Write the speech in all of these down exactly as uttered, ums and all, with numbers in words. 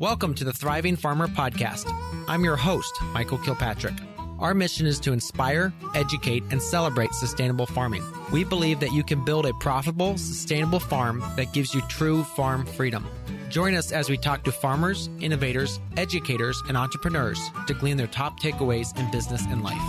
Welcome to the Thriving Farmer Podcast. I'm your host, Michael Kilpatrick. Our mission is to inspire, educate, and celebrate sustainable farming. We believe that you can build a profitable, sustainable farm that gives you true farm freedom. Join us as we talk to farmers, innovators, educators, and entrepreneurs to glean their top takeaways in business and life.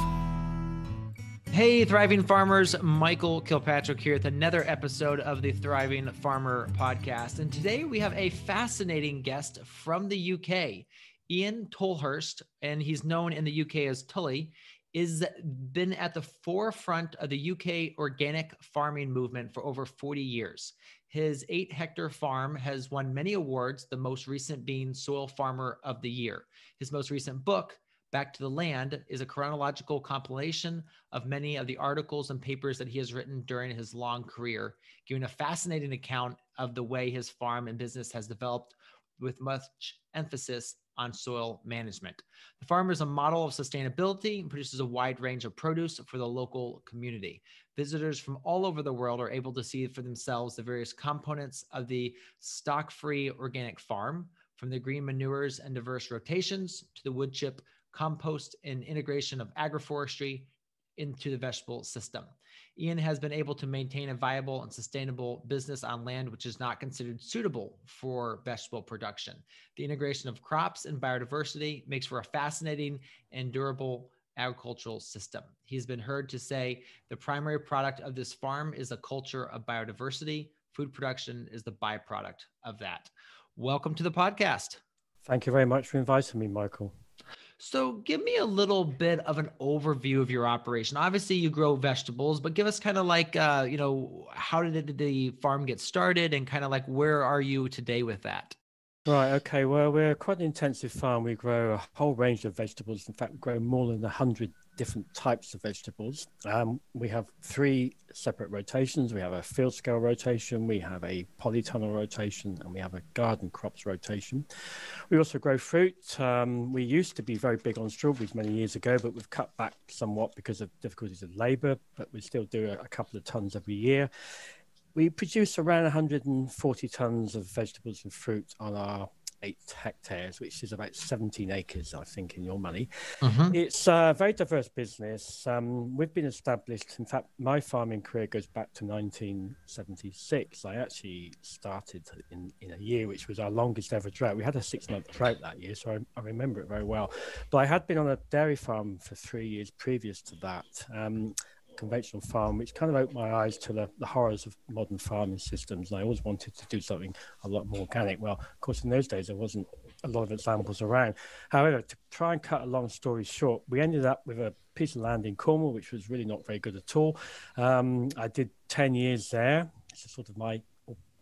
Hey, Thriving Farmers, Michael Kilpatrick here with another episode of the Thriving Farmer Podcast. And today we have a fascinating guest from the U K. Iain Tolhurst, and he's known in the U K as Tully, has been at the forefront of the U K organic farming movement for over forty years. His eight-hectare farm has won many awards, the most recent being Soil Farmer of the Year. His most recent book, Back to the Land, is a chronological compilation of many of the articles and papers that he has written during his long career, giving a fascinating account of the way his farm and business has developed with much emphasis on soil management. The farm is a model of sustainability and produces a wide range of produce for the local community. Visitors from all over the world are able to see for themselves the various components of the stock-free organic farm, from the green manures and diverse rotations to the wood chip, compost, and integration of agroforestry into the vegetable system. Iain has been able to maintain a viable and sustainable business on land which is not considered suitable for vegetable production. The integration of crops and biodiversity makes for a fascinating and durable agricultural system. He's been heard to say the primary product of this farm is a culture of biodiversity. Food production is the byproduct of that. Welcome to the podcast. Thank you very much for inviting me, Michael. So give me a little bit of an overview of your operation. Obviously, you grow vegetables, but give us kind of like, uh, you know, how did the farm get started and kind of like where are you today with that? Right. Okay. Well, we're quite an intensive farm. We grow a whole range of vegetables. In fact, we grow more than one hundred different types of vegetables. Um, we have three separate rotations. We have a field scale rotation, we have a polytunnel rotation, and we have a garden crops rotation. We also grow fruit. Um, we used to be very big on strawberries many years ago, but we've cut back somewhat because of difficulties of labour, but we still do a, a couple of tonnes every year. We produce around one hundred forty tonnes of vegetables and fruit on our eight hectares, which is about seventeen acres, I think, in your money. Uh-huh. It's a very diverse business. Um, we've been established, in fact, my farming career goes back to nineteen seventy-six. I actually started in, in a year which was our longest ever drought. We had a six-month drought that year, so I, I remember it very well. But I had been on a dairy farm for three years previous to that. Um, conventional farm, which kind of opened my eyes to the, the horrors of modern farming systems. And I always wanted to do something a lot more organic. Well, of course, in those days, there wasn't a lot of examples around. However, to try and cut a long story short, we ended up with a piece of land in Cornwall, which was really not very good at all. Um, I did ten years there. It's a sort of my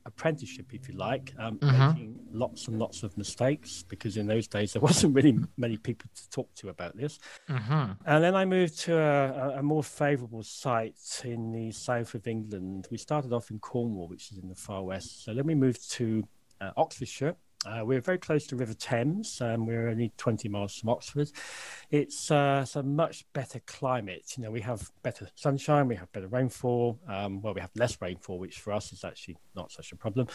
apprenticeship, if you like, um, uh-huh. making lots and lots of mistakes, because in those days there wasn't really many people to talk to about this. Uh-huh. And then I moved to a, a more favourable site in the south of England. We started off in Cornwall, which is in the far west. So then we moved to uh, Oxfordshire. Uh, we're very close to River Thames. Um, we're only twenty miles from Oxford. It's, uh, it's a much better climate. You know, we have better sunshine, we have better rainfall. Um, well, we have less rainfall, which for us is actually not such a problem.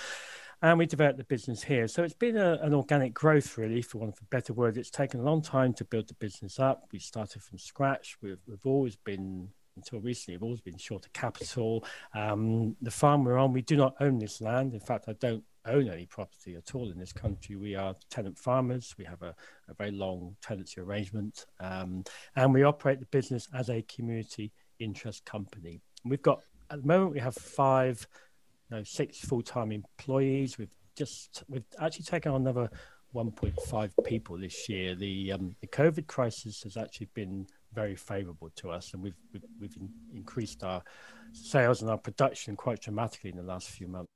And we developed the business here. So it's been a, an organic growth, really, for want of a better word. It's taken a long time to build the business up. We started from scratch. We've, we've always been... until recently, we've always been short of capital. Um, the farm we're on, we do not own this land. In fact, I don't own any property at all in this country. We are tenant farmers. We have a, a very long tenancy arrangement. Um, and we operate the business as a community interest company. We've got, at the moment, we have five, no, six full-time employees. We've just, we've actually taken on another one point five people this year. The, um, the COVID crisis has actually been very favourable to us, and we've we've, we've in, increased our sales and our production quite dramatically in the last few months.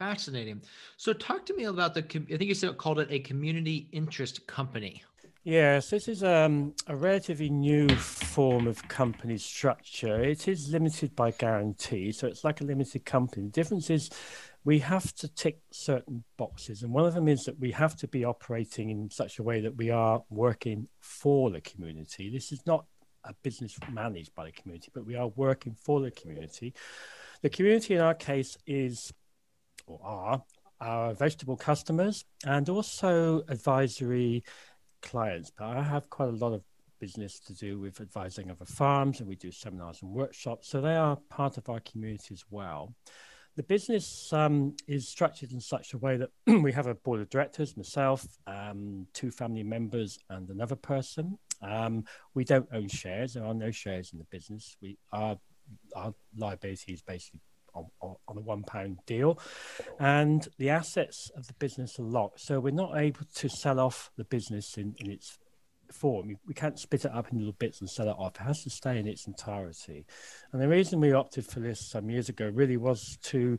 Fascinating. So, talk to me about the. I think you said it called it a community interest company. Yes, this is um, a relatively new form of company structure. It is limited by guarantee, so it's like a limited company. The difference is we have to tick certain boxes, and one of them is that we have to be operating in such a way that we are working for the community. This is not a business managed by the community, but we are working for the community. The community in our case is, or are, our vegetable customers and also advisory clients. But I have quite a lot of business to do with advising other farms, and we do seminars and workshops, so they are part of our community as well. The business um, is structured in such a way that we have a board of directors, myself, um, two family members and another person. Um, we don't own shares. There are no shares in the business. We are, our liability is basically on, on, on a one pound deal, and the assets of the business are locked. So we're not able to sell off the business in, in its form. We can't split it up in little bits and sell it off. It has to stay in its entirety. And the reason we opted for this some years ago really was to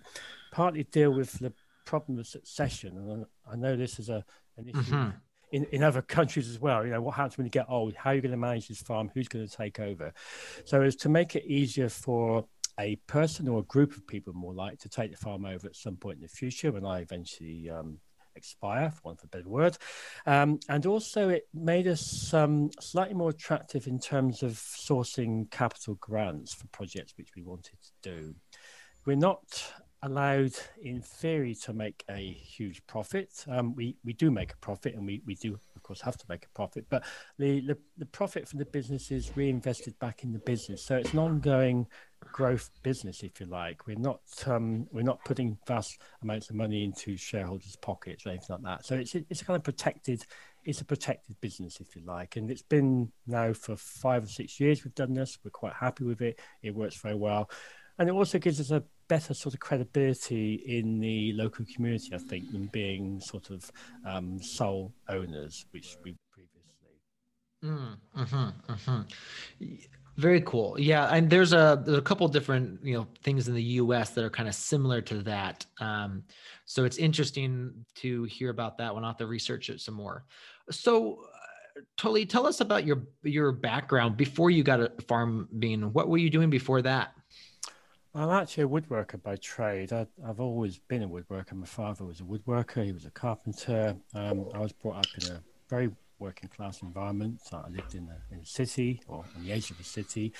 partly deal with the problem of succession. And I know this is a, an issue mm-hmm. in, in other countries as well. You know, what happens when you get old? How are you going to manage this farm? Who's going to take over? So it's to make it easier for a person or a group of people more like to take the farm over at some point in the future when I eventually um, expire, for want of a better word. Um, and also it made us um, slightly more attractive in terms of sourcing capital grants for projects which we wanted to do. We're not allowed in theory to make a huge profit. Um, we, we do make a profit, and we, we do of course have to make a profit, but the, the, the profit from the business is reinvested back in the business. So it's an ongoing growth business, if you like. We're not um, we're not putting vast amounts of money into shareholders' pockets or anything like that. So it's it's a kind of protected, it's a protected business, if you like. And it's been now for five or six years we've done this. We're quite happy with it. It works very well, and it also gives us a better sort of credibility in the local community, I think, than being sort of um, sole owners, which we previously. Mm, mm-hmm, mm-hmm. Yeah. Very cool. Yeah. And there's a, there's a couple different, you know, things in the U S that are kind of similar to that. Um, so it's interesting to hear about that one. I'll have to research it some more. So uh, Tolly, tell us about your, your background before you got a farm bean. What were you doing before that? I'm actually a woodworker by trade. I, I've always been a woodworker. My father was a woodworker. He was a carpenter. Um, I was brought up in a very working class environment. So I lived in a, in a city, or on the edge of a city.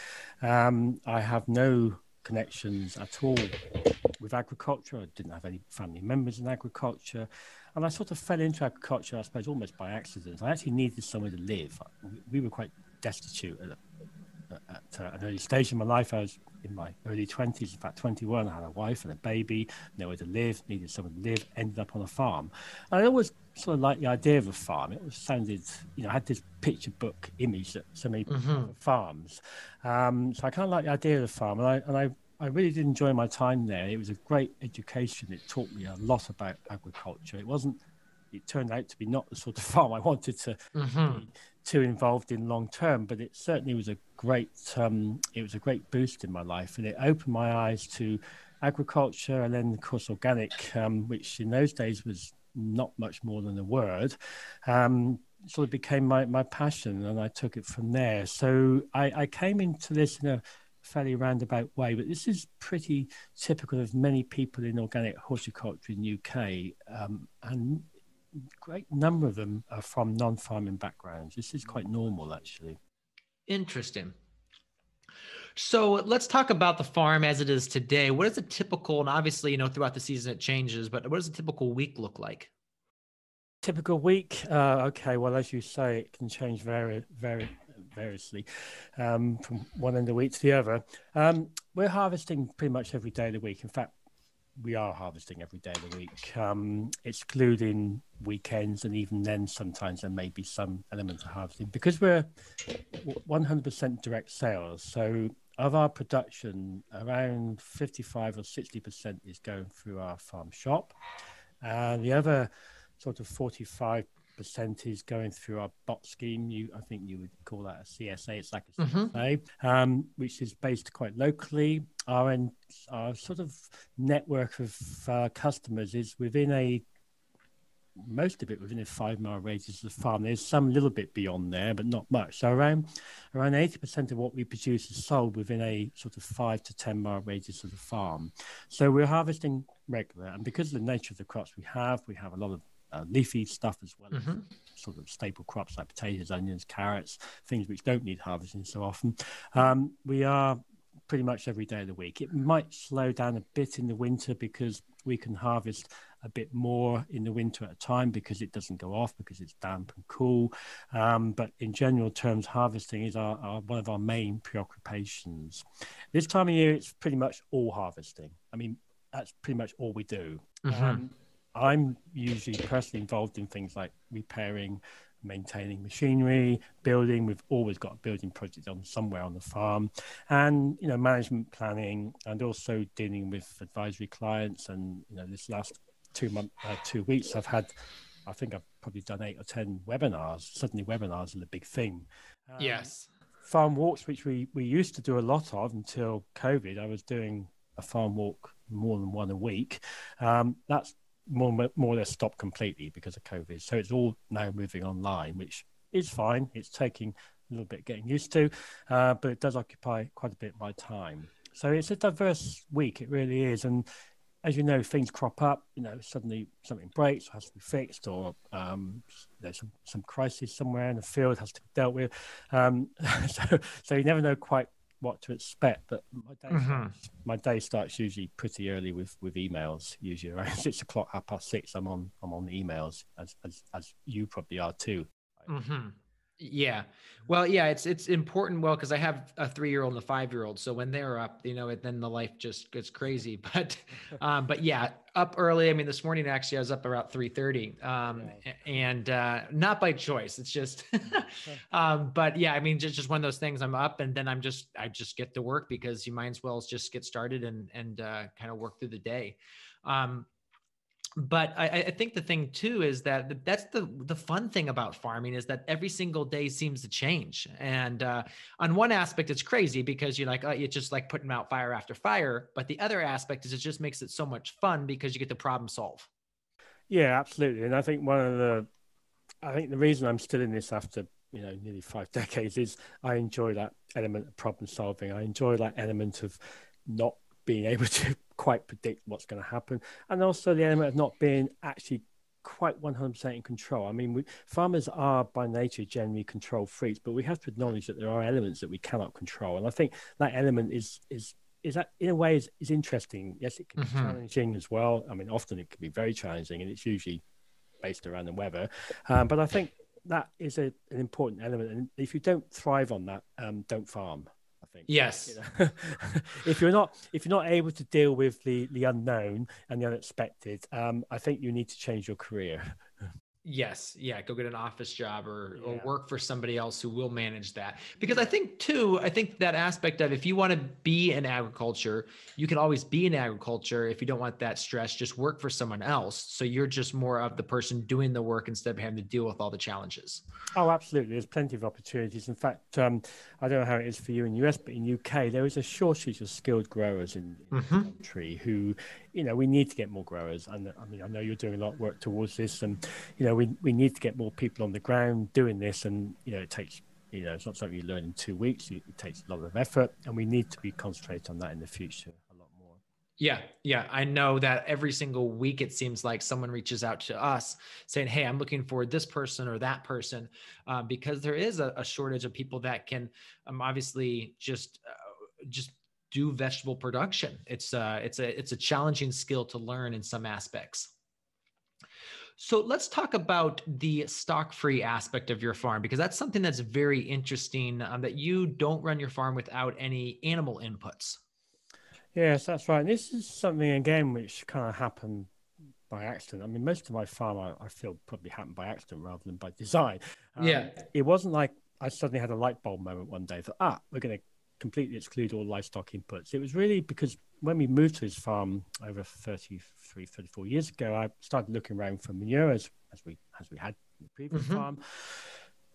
Um, I have no connections at all with agriculture. I didn't have any family members in agriculture. And I sort of fell into agriculture, I suppose, almost by accident. I actually needed somewhere to live. We were quite destitute at, at, at an early stage in my life. I was in my early twenties, in fact twenty-one. I had a wife and a baby, nowhere to live, needed somewhere to live, ended up on a farm. And I always sort of like the idea of a farm. It was sounded, you know, I had this picture book image that so many mm-hmm. farms. Um, so I kind of like the idea of the farm, and I and I, I really did enjoy my time there. It was a great education. It taught me a lot about agriculture. It wasn't, it turned out to be not the sort of farm I wanted to mm-hmm. be too involved in long term, but it certainly was a great, um, it was a great boost in my life, and it opened my eyes to agriculture, and then of course organic, um, which in those days was not much more than a word, um, sort of became my, my passion, and I took it from there. So I, I came into this in a fairly roundabout way, but this is pretty typical of many people in organic horticulture in the U K, um, and great number of them are from non-farming backgrounds. This is quite normal, actually. Interesting. So let's talk about the farm as it is today. What is a typical, and obviously, you know, throughout the season it changes, but what does a typical week look like? Typical week? Uh, okay, well, as you say, it can change very, very variously um, from one end of the week to the other. Um, we're harvesting pretty much every day of the week. In fact, we are harvesting every day of the week, um, excluding weekends, and even then sometimes there may be some element of harvesting because we're one hundred percent direct sales. So of our production, around fifty-five or sixty percent is going through our farm shop. Uh, the other sort of forty-five percent is going through our bot scheme. You, I think you would call that a C S A. It's like a C S A, mm-hmm. um, which is based quite locally. Our, our sort of network of uh, customers is within a, most of it within a five mile radius of the farm. There's some little bit beyond there, but not much. So around around eighty percent of what we produce is sold within a sort of five to ten mile radius of the farm. So we're harvesting regular, and because of the nature of the crops we have, we have a lot of Uh, leafy stuff as well, mm-hmm. as sort of staple crops like potatoes, onions, carrots, things which don't need harvesting so often. Um, we are pretty much every day of the week. It might slow down a bit in the winter because we can harvest a bit more in the winter at a time because it doesn't go off, because it's damp and cool. Um, but in general terms, harvesting is our, our one of our main preoccupations. This time of year, it's pretty much all harvesting. I mean, that's pretty much all we do. Mm-hmm. Um, I'm usually personally involved in things like repairing, maintaining machinery, building. We've always got a building project on somewhere on the farm, and you know, management planning, and also dealing with advisory clients. And you know, this last two month, uh, two weeks, I've had, I think I've probably done eight or ten webinars. Suddenly, webinars are the big thing. Um, yes, farm walks, which we we used to do a lot of until COVID. I was doing a farm walk more than one a week. Um, that's More, more or less stopped completely because of COVID. So it's all now moving online, which is fine. It's taking a little bit getting used to, uh, but it does occupy quite a bit of my time. So it's a diverse week, it really is. And as you know, things crop up, you know, suddenly something breaks, has to be fixed, or um, there's some, some crisis somewhere in the field has to be dealt with. Um, so, so you never know quite what to expect, but my day, mm-hmm. my day starts usually pretty early with with emails. Usually around six o'clock, half past six, I'm on I'm on emails, as as, as you probably are too. Mm-hmm. Yeah, well, yeah, it's it's important. Well, because I have a three year old and a five year old, so when they're up, you know, then the life just gets crazy. But um, but yeah, up early. I mean, this morning actually I was up around three thirty, um, yeah. and uh, not by choice. It's just, um, but yeah, I mean, just just one of those things. I'm up, and then I'm just I just get to work because you might as well just get started and and uh, kind of work through the day. Um, But I, I think the thing too is that that's the the fun thing about farming is that every single day seems to change. And uh, on one aspect, it's crazy because you're like, oh, it's just like putting out fire after fire. But the other aspect is it just makes it so much fun because you get to problem solve. Yeah, absolutely. And I think one of the, I think the reason I'm still in this after, you know, nearly five decades is I enjoy that element of problem solving. I enjoy that element of not being able to quite predict what's going to happen, and also the element of not being actually quite one hundred percent in control. I mean, we, farmers are by nature generally control freaks, but we have to acknowledge that there are elements that we cannot control, and I think that element is is is that in a way is, is interesting. Yes, it can be mm-hmm. challenging as well. I mean, often it can be very challenging, and it's usually based around the weather, um, but I think that is a, an important element, and if you don't thrive on that, um, don't farm. Thing. Yes. You know? if you're not if you're not able to deal with the the unknown and the unexpected, um, I think you need to change your career. Yes. Yeah. Go get an office job or, yeah. or work for somebody else who will manage that. Because I think too, I think that aspect of if you want to be in agriculture, you can always be in agriculture. If you don't want that stress, just work for someone else. So you're just more of the person doing the work instead of having to deal with all the challenges. Oh, absolutely. There's plenty of opportunities. In fact, um, I don't know how it is for you in the U S, but in the U K, there is a shortage of skilled growers in, in mm-hmm. the country who, you know, we need to get more growers. And I mean, I know you're doing a lot of work towards this, and, you know, We, we need to get more people on the ground doing this, and you know it takes you know it's not something you learn in two weeks. It takes a lot of effort, and we need to be concentrated on that in the future a lot more. Yeah, yeah, I know that every single week it seems like someone reaches out to us saying, "Hey, I'm looking for this person or that person," uh, because there is a, a shortage of people that can um, obviously just uh, just do vegetable production. It's uh, it's a it's a challenging skill to learn in some aspects. So let's talk about the stock-free aspect of your farm, because that's something that's very interesting, um, that you don't run your farm without any animal inputs. Yes, that's right. And this is something, again, which kind of happened by accident. I mean, most of my farm, I, I feel, probably happened by accident rather than by design. Um, yeah. It wasn't like I suddenly had a light bulb moment one day that, ah, we're going to completely exclude all livestock inputs. It was really because when we moved to this farm over thirty-three, thirty-four years ago, I started looking around for manure as, as we as we had in the previous mm-hmm. farm.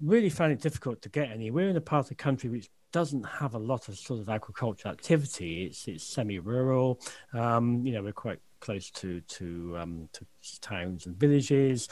Really found it difficult to get any. We're in a part of the country which doesn't have a lot of sort of agricultural activity. It's it's semi-rural. Um, you know, we're quite close to to, um, to towns and villages.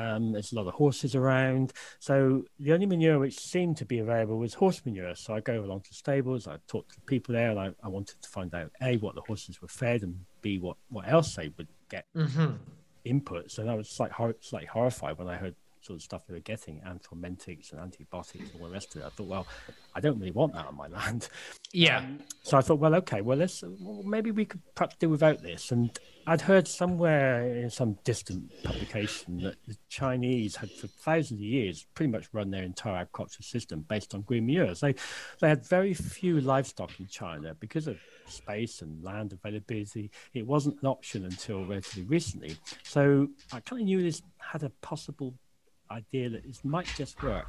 Um, there's a lot of horses around. So the only manure which seemed to be available was horse manure. So I go along to stables, I talk to people there, and I, I wanted to find out, A, what the horses were fed, and B, what, what else they would get mm-hmm. inputs. And I was slightly, hor- slightly horrified when I heard sort of stuff they were getting, anthelmintics and antibiotics and all the rest of it. I thought, well, I don't really want that on my land. Yeah. Um, so I thought, well, okay, well, let's, well, maybe we could perhaps do without this. And I'd heard somewhere in some distant publication that the Chinese had for thousands of years pretty much run their entire agricultural system based on green manure. So they had very few livestock in China because of space and land availability. It wasn't an option until relatively recently. So I kind of knew this had a possible idea that this might just work.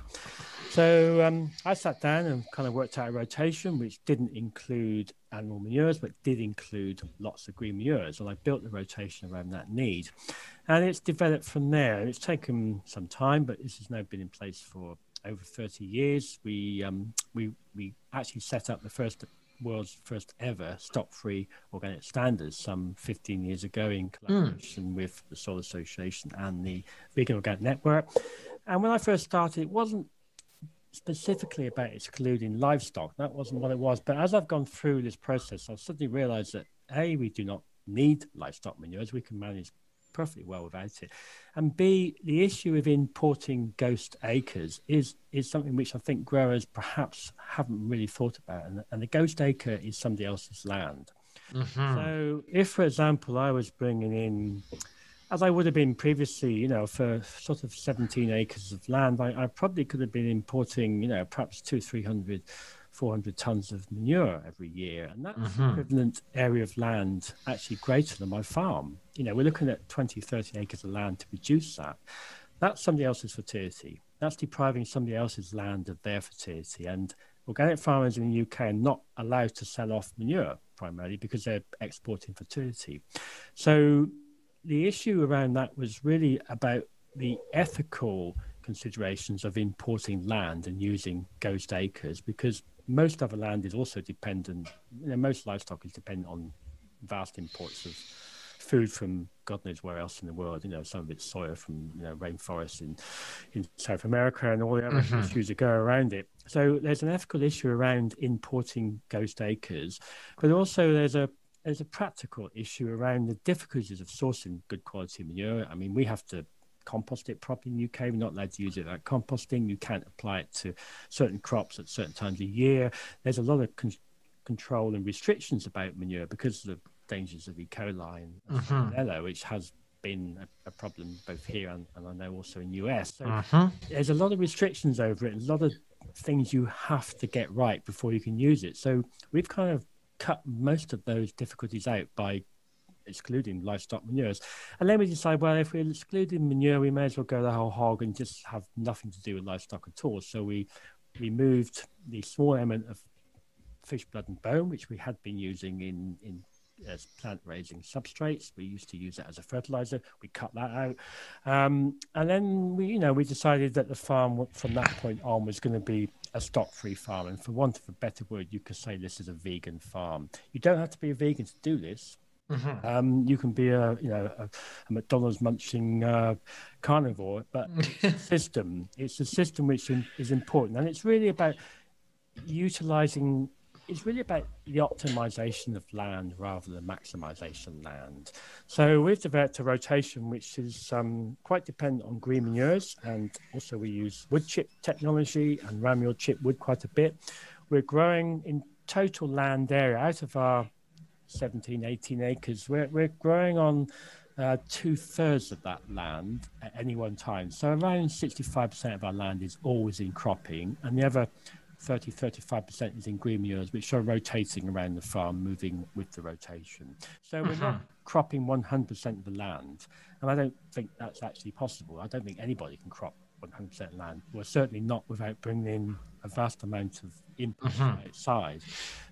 So um, I sat down and kind of worked out a rotation which didn't include animal manures but did include lots of green manures, and I built the rotation around that need, and it's developed from there. It's taken some time, but this has now been in place for over thirty years. We um, we we actually set up the first world's first ever stock-free organic standards some fifteen years ago in collaboration mm. with the Soil Association and the Vegan Organic Network. And when I first started, it wasn't specifically about excluding livestock. That wasn't what it was. But as I've gone through this process, I've suddenly realized that, A, we do not need livestock manures. We can manage perfectly well without it. And B, the issue of importing ghost acres is is something which I think growers perhaps haven't really thought about. And, and the ghost acre is somebody else's land. Mm-hmm. So if, for example, I was bringing in, as I would have been previously, you know, for sort of seventeen acres of land, I, I probably could have been importing, you know, perhaps two, three hundred, four hundred tons of manure every year, and that's mm-hmm. an equivalent area of land actually greater than my farm. You know, we're looking at twenty, thirty acres of land to produce that. That's somebody else's fertility. That's depriving somebody else's land of their fertility. And organic farmers in the U K are not allowed to sell off manure primarily because they're exporting fertility. So the issue around that was really about the ethical considerations of importing land and using ghost acres, because most other land is also dependent, you know, most livestock is dependent on vast imports of food from God knows where else in the world. You know, some of it's soya from, you know, rainforests in, in South America and all the other mm-hmm. issues that go around it. So there's an ethical issue around importing ghost acres, but also there's a there's a practical issue around the difficulties of sourcing good quality manure. I mean, we have to compost it properly in the U K. We're not allowed to use it like composting. You can't apply it to certain crops at certain times a year. There's a lot of con- control and restrictions about manure because of the dangers of E. coli and uh-huh. salmonella, which has been a, a problem both here and, and I know also in the U S. So uh-huh. there's a lot of restrictions over it, a lot of things you have to get right before you can use it. So we've kind of cut most of those difficulties out by excluding livestock manures. And then we decide, well, if we're excluding manure, we may as well go the whole hog and just have nothing to do with livestock at all. So we removed the small element of fish blood and bone, which we had been using in, in as plant-raising substrates. We used to use that as a fertilizer. We cut that out. Um, and then we, you know, we decided that the farm from that point on was going to be a stock-free farm. And for want of a better word, you could say this is a vegan farm. You don't have to be a vegan to do this. Mm-hmm. Um, you can be a, you know, a, a McDonald's munching uh, carnivore, but it's a system. It's a system which in, is important, and it's really about utilising. It's really about the optimisation of land rather than maximisation land. So we've developed a rotation which is um, quite dependent on green manures, and also we use wood chip technology and ramiel chip wood quite a bit. We're growing in total land area out of our seventeen, eighteen acres, we're, we're growing on uh, two thirds of that land at any one time. So around sixty-five percent of our land is always in cropping, and the other thirty, thirty-five percent is in green manures, which are rotating around the farm, moving with the rotation. So we're mm-hmm. not cropping one hundred percent of the land. And I don't think that's actually possible. I don't think anybody can crop one hundred percent land. Well, certainly not without bringing in a vast amount of input from mm-hmm. outside.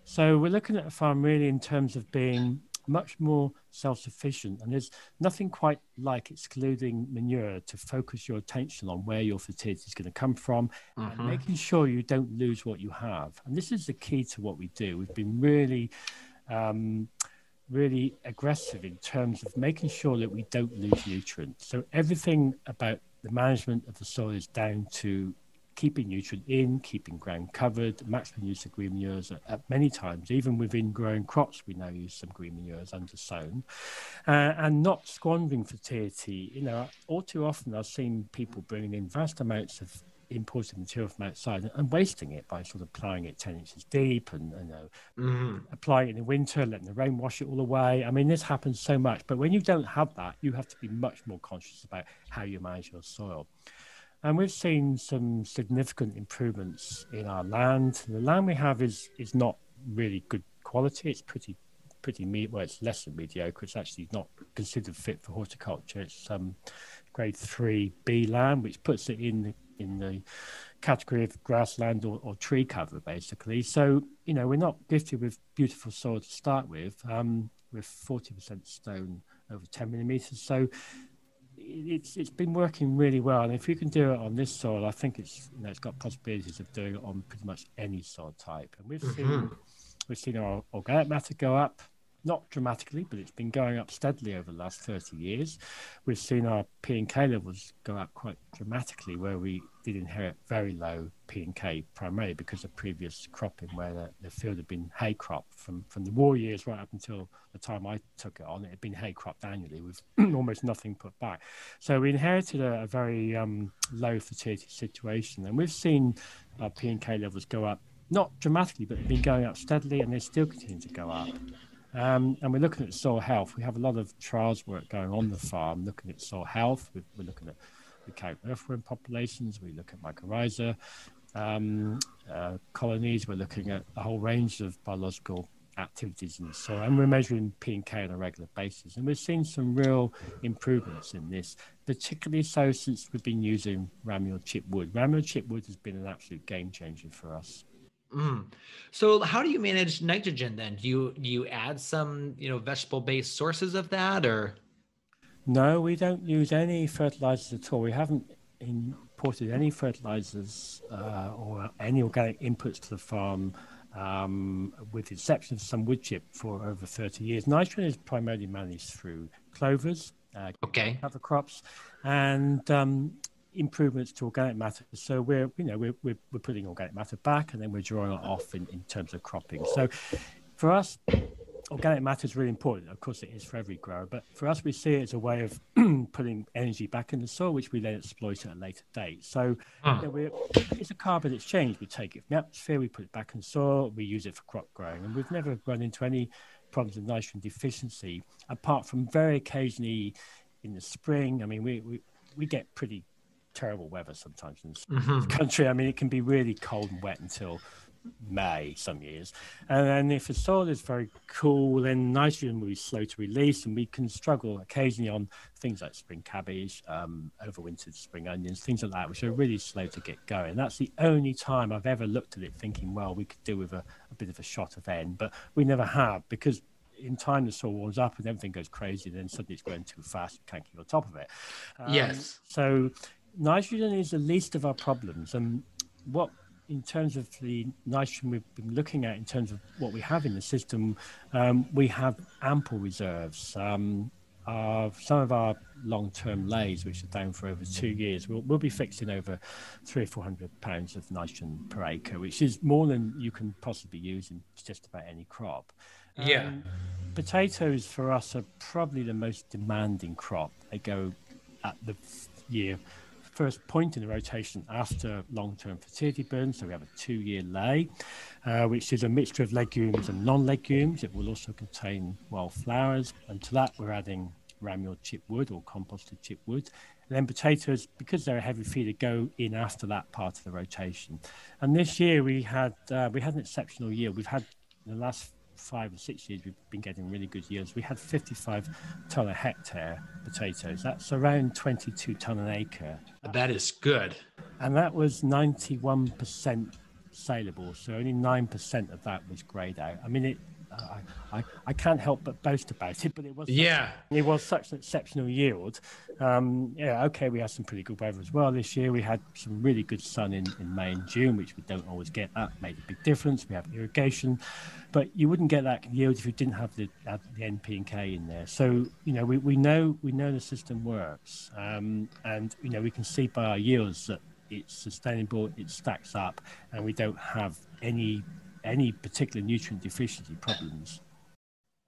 So we're looking at a farm really in terms of being much more self-sufficient, and there's nothing quite like excluding manure to focus your attention on where your fertility is going to come from mm-hmm. and making sure you don't lose what you have. And this is the key to what we do. We've been really um really aggressive in terms of making sure that we don't lose nutrients. So everything about the management of the soil is down to keeping nutrient in, keeping ground covered, maximum use of green manures at, at many times. Even within growing crops, we now use some green manures undersown, uh, and not squandering fertility. You know, all too often I've seen people bringing in vast amounts of imported material from outside and wasting it by sort of ploughing it ten inches deep and, you know, mm. applying it in the winter, letting the rain wash it all away. I mean, this happens so much, but when you don't have that, you have to be much more conscious about how you manage your soil. And we've seen some significant improvements in our land. The land we have is is not really good quality. It's pretty, pretty, me- well, it's less than mediocre. It's actually not considered fit for horticulture. It's um, grade three B land, which puts it in the, in the category of grassland or, or tree cover, basically. So, you know, we're not gifted with beautiful soil to start with. Um, we're forty percent stone over ten millimeters. So, It's it's been working really well, and if you can do it on this soil, I think it's you know, it's got possibilities of doing it on pretty much any soil type. And we've mm-hmm. seen we've seen our organic matter go up, not dramatically, but it's been going up steadily over the last thirty years. We've seen our P and K levels go up quite dramatically, where we did inherit very low P and K primarily because of previous cropping, where the, the field had been hay cropped from from the war years right up until the time I took it on. It had been hay cropped annually with almost nothing put back. So we inherited a, a very um, low fertility situation, and we've seen our P and K levels go up, not dramatically, but they've been going up steadily, and they still continue to go up. Um, and we're looking at soil health. We have a lot of trials work going on the farm, looking at soil health. We're, we're looking at we count earthworm populations. We look at mycorrhiza um, uh, colonies. We're looking at a whole range of biological activities in the soil, and we're measuring P and K on a regular basis. And we've seen some real improvements in this, particularly so since we've been using ramiel chip wood. Ramiel chip wood has been an absolute game changer for us. Mm. So how do you manage nitrogen then? Do you do you add some, you know, vegetable-based sources of that, or? No, we don't use any fertilizers at all. We haven't imported any fertilizers uh, or any organic inputs to the farm, um, with the exception of some wood chip for over thirty years. Nitrogen is primarily managed through clovers, uh, okay, cover crops, and um, improvements to organic matter. So we're, you know, we're, we're, we're putting organic matter back, and then we're drawing it off in, in terms of cropping. So for us, organic matter is really important. Of course it is for every grower, but for us, we see it as a way of putting energy back in the soil, which we then exploit at a later date. So ah. you know, we're, it's a carbon exchange. We take it from the atmosphere, we put it back in soil, we use it for crop growing. And we've never run into any problems of nitrogen deficiency, apart from very occasionally in the spring. I mean, we, we, we get pretty terrible weather sometimes in the mm-hmm. country. I mean, it can be really cold and wet until May some years, and then if the soil is very cool, then nitrogen will be slow to release, and we can struggle occasionally on things like spring cabbage, um, overwintered spring onions, things like that, which are really slow to get going. That's the only time I've ever looked at it thinking, well, we could do with a, a bit of a shot of N, but we never have, because in time the soil warms up and everything goes crazy, and then suddenly it's growing too fast, you can't keep on top of it. Um, yes. So nitrogen is the least of our problems, and what in terms of the nitrogen we've been looking at in terms of what we have in the system, um, we have ample reserves. Um, our, some of our long-term lays, which are down for over two years, we'll, we'll be fixing over three or four hundred pounds of nitrogen per acre, which is more than you can possibly use in just about any crop. Yeah. Um, potatoes for us are probably the most demanding crop. They go at the year first point in the rotation after long-term fertility burn, so we have a two-year lay, uh, which is a mixture of legumes and non-legumes. It will also contain wildflowers, and to that we're adding ramiel chip wood or composted chip wood. And then potatoes, because they're a heavy feeder, go in after that part of the rotation. And this year we had uh, we had an exceptional year. We've had in the last five or six years, we've been getting really good yields. We had fifty-five ton a hectare potatoes. That's around twenty-two ton an acre. That is good. And that was ninety-one percent saleable. So only nine percent of that was grayed out. I mean, it. Uh, I, I can't help but boast about it, but it was yeah. Such, it was such an exceptional yield. Um, yeah, okay, we had some pretty good weather as well this year. We had some really good sun in, in May and June, which we don't always get. That made a big difference. We have irrigation, but you wouldn't get that yield if you didn't have the have the N P and K in there. So you know, we, we know we know the system works, um, and you know we can see by our yields that it's sustainable, it stacks up, and we don't have any. any particular nutrient deficiency problems.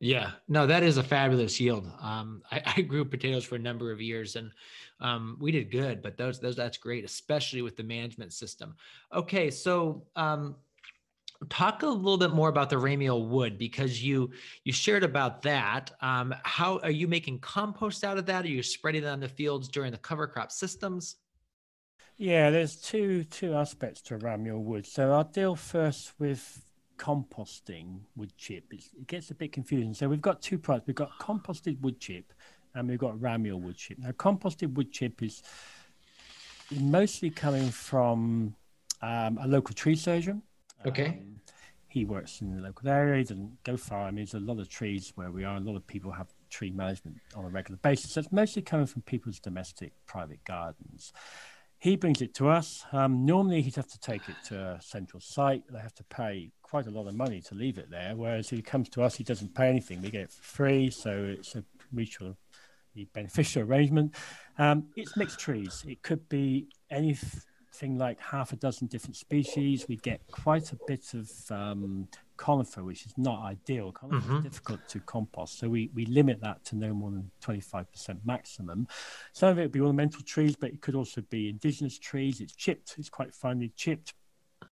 Yeah, no, that is a fabulous yield. Um, I, I grew potatoes for a number of years, and um, we did good. But those, those, that's great, especially with the management system. Okay, so um, talk a little bit more about the ramiel wood, because you you shared about that. Um, how are you making compost out of that? Are you spreading it on the fields during the cover crop systems? Yeah, there's two two aspects to ramiel wood. So I'll deal first with composting wood chip. It gets a bit confusing. So we've got two products. We've got composted wood chip and we've got ramiel wood chip. Now, composted wood chip is mostly coming from um, a local tree surgeon. Okay. Um, he works in the local area. He doesn't go far. I mean, there's a lot of trees where we are. A lot of people have tree management on a regular basis. So it's mostly coming from people's domestic private gardens. He brings it to us. Um, normally, he'd have to take it to a central site. They have to pay quite a lot of money to leave it there. Whereas if he comes to us, he doesn't pay anything. We get it for free, so it's a mutually beneficial arrangement. Um, it's mixed trees. It could be anything like half a dozen different species. We get quite a bit of um, conifer, which is not ideal. Conifer mm-hmm. is difficult to compost, so we, we limit that to no more than twenty-five percent maximum. Some of it would be ornamental trees, but it could also be indigenous trees. It's chipped, it's quite finely chipped.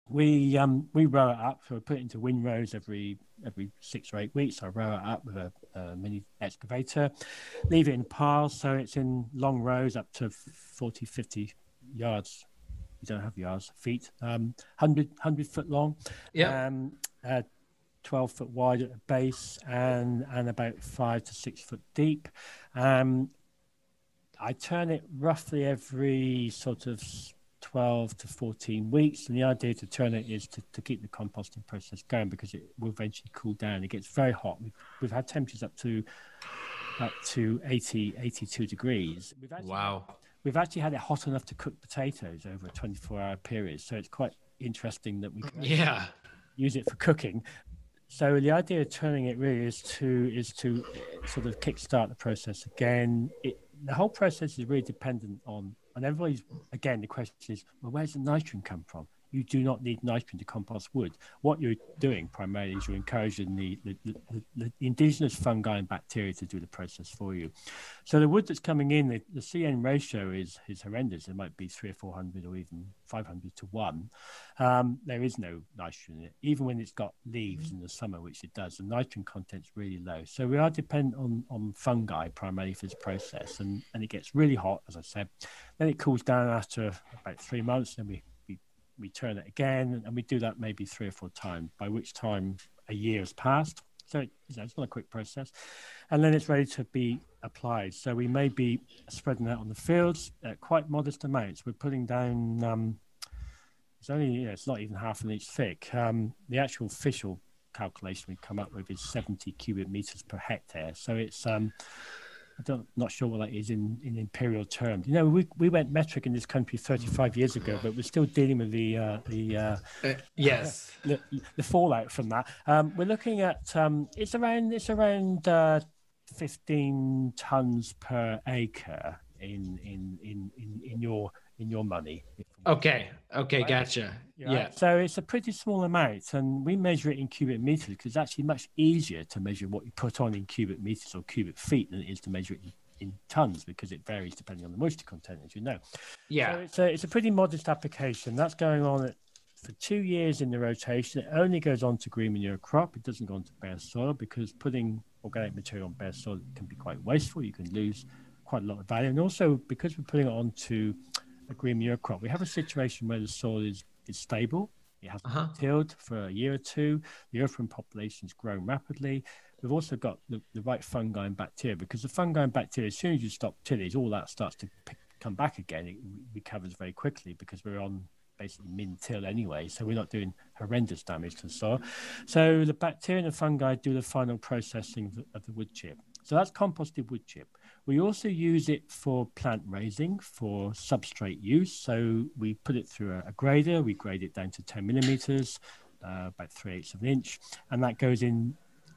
We um, we row it up, so we put it into windrows every every six or eight weeks. I row it up with a, a mini excavator, leave it in piles, so it's in long rows up to forty, fifty yards. You don't have yards, feet, um, one hundred, one hundred foot long. Yeah. Um, Uh, twelve foot wide at the base and and about five to six foot deep. Um, I turn it roughly every sort of twelve to fourteen weeks, and the idea to turn it is to, to keep the composting process going, because it will eventually cool down. It gets very hot. We've, we've had temperatures up to up to eighty, eighty-two degrees. We've actually, wow. We've actually had it hot enough to cook potatoes over a twenty-four hour period, so it's quite interesting that we can yeah. use it for cooking. So the idea of turning it really is to is to sort of kickstart the process again. It, the whole process is really dependent on, and everybody's, again, the question is, well, where's the nitrogen come from? You do not need nitrogen to compost wood. What you're doing primarily is you're encouraging the, the, the, the indigenous fungi and bacteria to do the process for you. So the wood that's coming in, the, the C N ratio is, is horrendous. It might be three or four hundred or even five hundred to one. Um, there is no nitrogen in it, even when it's got leaves in the summer, which it does. The nitrogen content's really low. So we are dependent on, on fungi primarily for this process. And, and it gets really hot, as I said. Then it cools down after about three months, and we we turn it again, and we do that maybe three or four times, by which time a year has passed. So it, you know, it's not a quick process. And then it's ready to be applied. So we may be spreading that on the fields at quite modest amounts. We're putting down, um, it's only, you know, it's not even half an inch thick. Um, the actual official calculation we come up with is seventy cubic meters per hectare. So it's, um, I don't, not sure what that is in, in imperial terms. You know, we we went metric in this country thirty-five years ago, but we're still dealing with the uh, the uh, uh, yes uh, the, the fallout from that. Um, we're looking at um, it's around it's around uh, fifteen tons per acre in in in in, in your in your money. Okay. Okay. Right? Gotcha. Right? Yeah. So it's a pretty small amount, and we measure it in cubic meters because it's actually much easier to measure what you put on in cubic meters or cubic feet than it is to measure it in, in tons, because it varies depending on the moisture content, as you know. Yeah. So it's a, it's a pretty modest application. That's going on at, for two years in the rotation. It only goes on to green manure crop. It doesn't go on to bare soil, because putting organic material on bare soil can be quite wasteful. You can lose quite a lot of value. And also because we're putting it on to a green manure crop, we have a situation where the soil is, is stable. It hasn't uh-huh. tilled for a year or two. The earthworm population is growing rapidly. We've also got the, the right fungi and bacteria, because the fungi and bacteria, as soon as you stop tillage, all that starts to pick, come back again. It recovers very quickly because we're on basically min-till anyway, so we're not doing horrendous damage to the soil. So the bacteria and the fungi do the final processing of the, of the wood chip. So that's composted wood chip. We also use it for plant raising, for substrate use. So we put it through a, a grader. We grade it down to ten millimeters, uh, about three eighths of an inch. And that goes in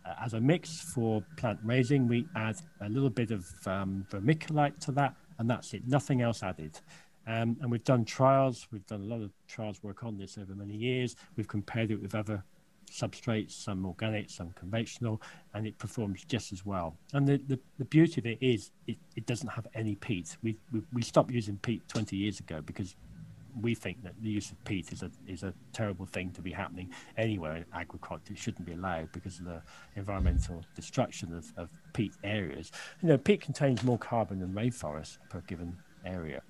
uh, as a mix for plant raising. We add a little bit of um, vermiculite to that, and that's it, nothing else added. Um, and we've done trials. We've done a lot of trials work on this over many years. We've compared it with other substrates, some organic, some conventional, and it performs just as well. And the, the, the beauty of it is it, it doesn't have any peat. We, we we stopped using peat twenty years ago because we think that the use of peat is a is a terrible thing to be happening anywhere in agriculture. It shouldn't be allowed because of the environmental destruction of, of peat areas. You know, peat contains more carbon than rainforest per given area.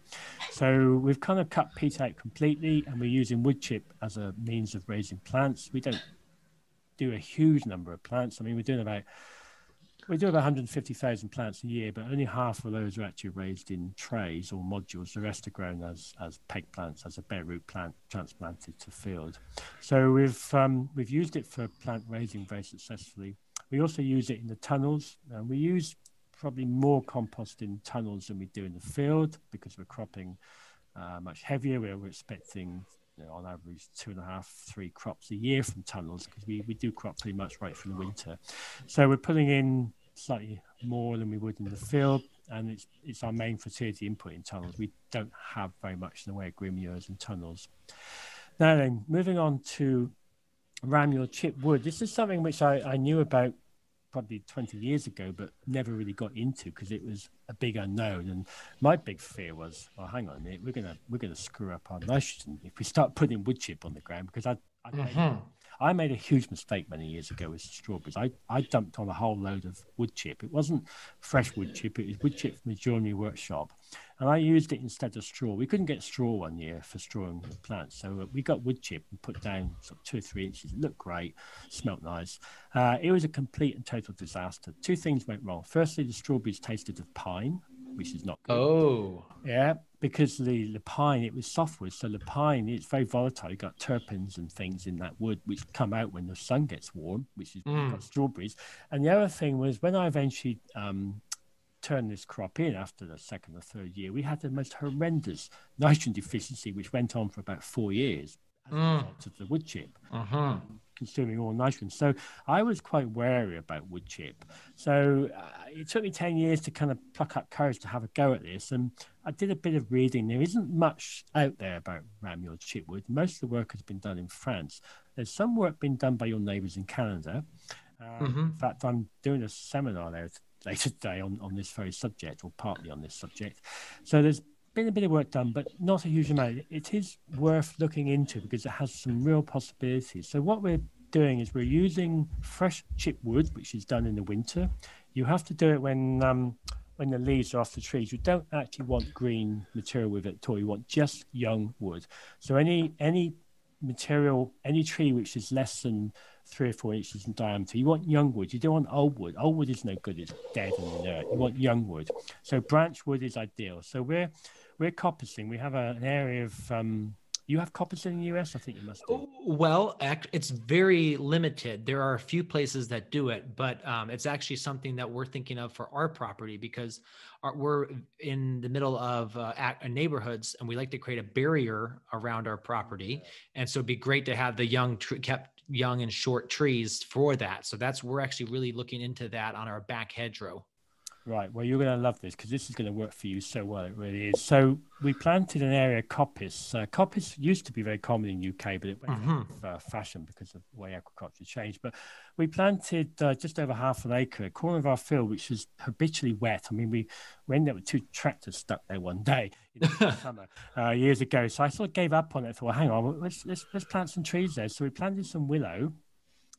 So we've kind of cut peat out completely, and we're using wood chip as a means of raising plants. We don't do a huge number of plants. I mean, we're doing about we do about one hundred fifty thousand plants a year, but only half of those are actually raised in trays or modules. The rest are grown as as peg plants, as a bare root plant transplanted to field. So we've um, we've used it for plant raising very successfully. We also use it in the tunnels, and we use probably more compost in tunnels than we do in the field because we're cropping uh, much heavier. We're, we're expecting, you know, on average, two and a half, three crops a year from tunnels because we, we do crop pretty much right from the winter. So we're putting in slightly more than we would in the field, and it's it's our main fertility input in tunnels. We don't have very much in the way of green manures in tunnels. Now then, moving on to ramiel chip wood. This is something which I, I knew about probably twenty years ago, but never really got into because it was a big unknown. And my big fear was, oh, hang on a minute, we're gonna we're gonna screw up our nitrogen if we start putting wood chip on the ground. Because I I, mm-hmm. made, I made a huge mistake many years ago with strawberries. I I dumped on a whole load of wood chip. It wasn't fresh wood chip. It was wood chip from the joinery workshop, and I used it instead of straw. We couldn't get straw one year for strawing plants, so we got wood chip and put down sort of two or three inches. It looked great, smelt nice. Uh, it was a complete and total disaster. Two things went wrong. Firstly, the strawberries tasted of pine, which is not good. Oh. Yeah, because the, the pine, it was softwood, so the pine, it's very volatile. You've got terpenes and things in that wood which come out when the sun gets warm, which is mm. got strawberries. And the other thing was when I eventually um, turned this crop in after the second or third year, we had the most horrendous nitrogen deficiency, which went on for about four years as mm. a result of the wood chip. Uh-huh. Consuming all nitrogen. So I was quite wary about wood chip. So uh, it took me ten years to kind of pluck up courage to have a go at this. And I did a bit of reading. There isn't much out there about ramiel chipwood. Most of the work has been done in France. There's some work being done by your neighbours in Canada. Um, mm-hmm. In fact, I'm doing a seminar there later today on, on this very subject, or partly on this subject. So there's been a bit of work done, but not a huge amount. It is worth looking into because it has some real possibilities. So what we're doing is we're using fresh chip wood, which is done in the winter. You have to do it when um, when the leaves are off the trees. You don't actually want green material with it at all. You want just young wood. So any any material, any tree which is less than three or four inches in diameter. You want young wood. You don't want old wood. Old wood is no good. It's dead and inert. You want young wood. So branch wood is ideal. So we're we're coppicing. We have a, an area of um you have coppicing in the U S? I think you must do. Well, it's very limited. There are a few places that do it, but um it's actually something that we're thinking of for our property because our, we're in the middle of uh, at neighborhoods, and we like to create a barrier around our property. And so it'd be great to have the young tree kept young and short trees for that. So that's, we're actually really looking into that on our back hedgerow. Right. Well, you're going to love this because this is going to work for you so well. It really is. So we planted an area of coppice. Uh, coppice used to be very common in the U K, but it went mm-hmm. out of uh, fashion because of the way agriculture changed. But we planted uh, just over half an acre, a corner of our field, which is habitually wet. I mean, we, we ended up with two tractors stuck there one day in the summer uh, years ago. So I sort of gave up on it. I thought, well, hang on, let's, let's, let's plant some trees there. So we planted some willow.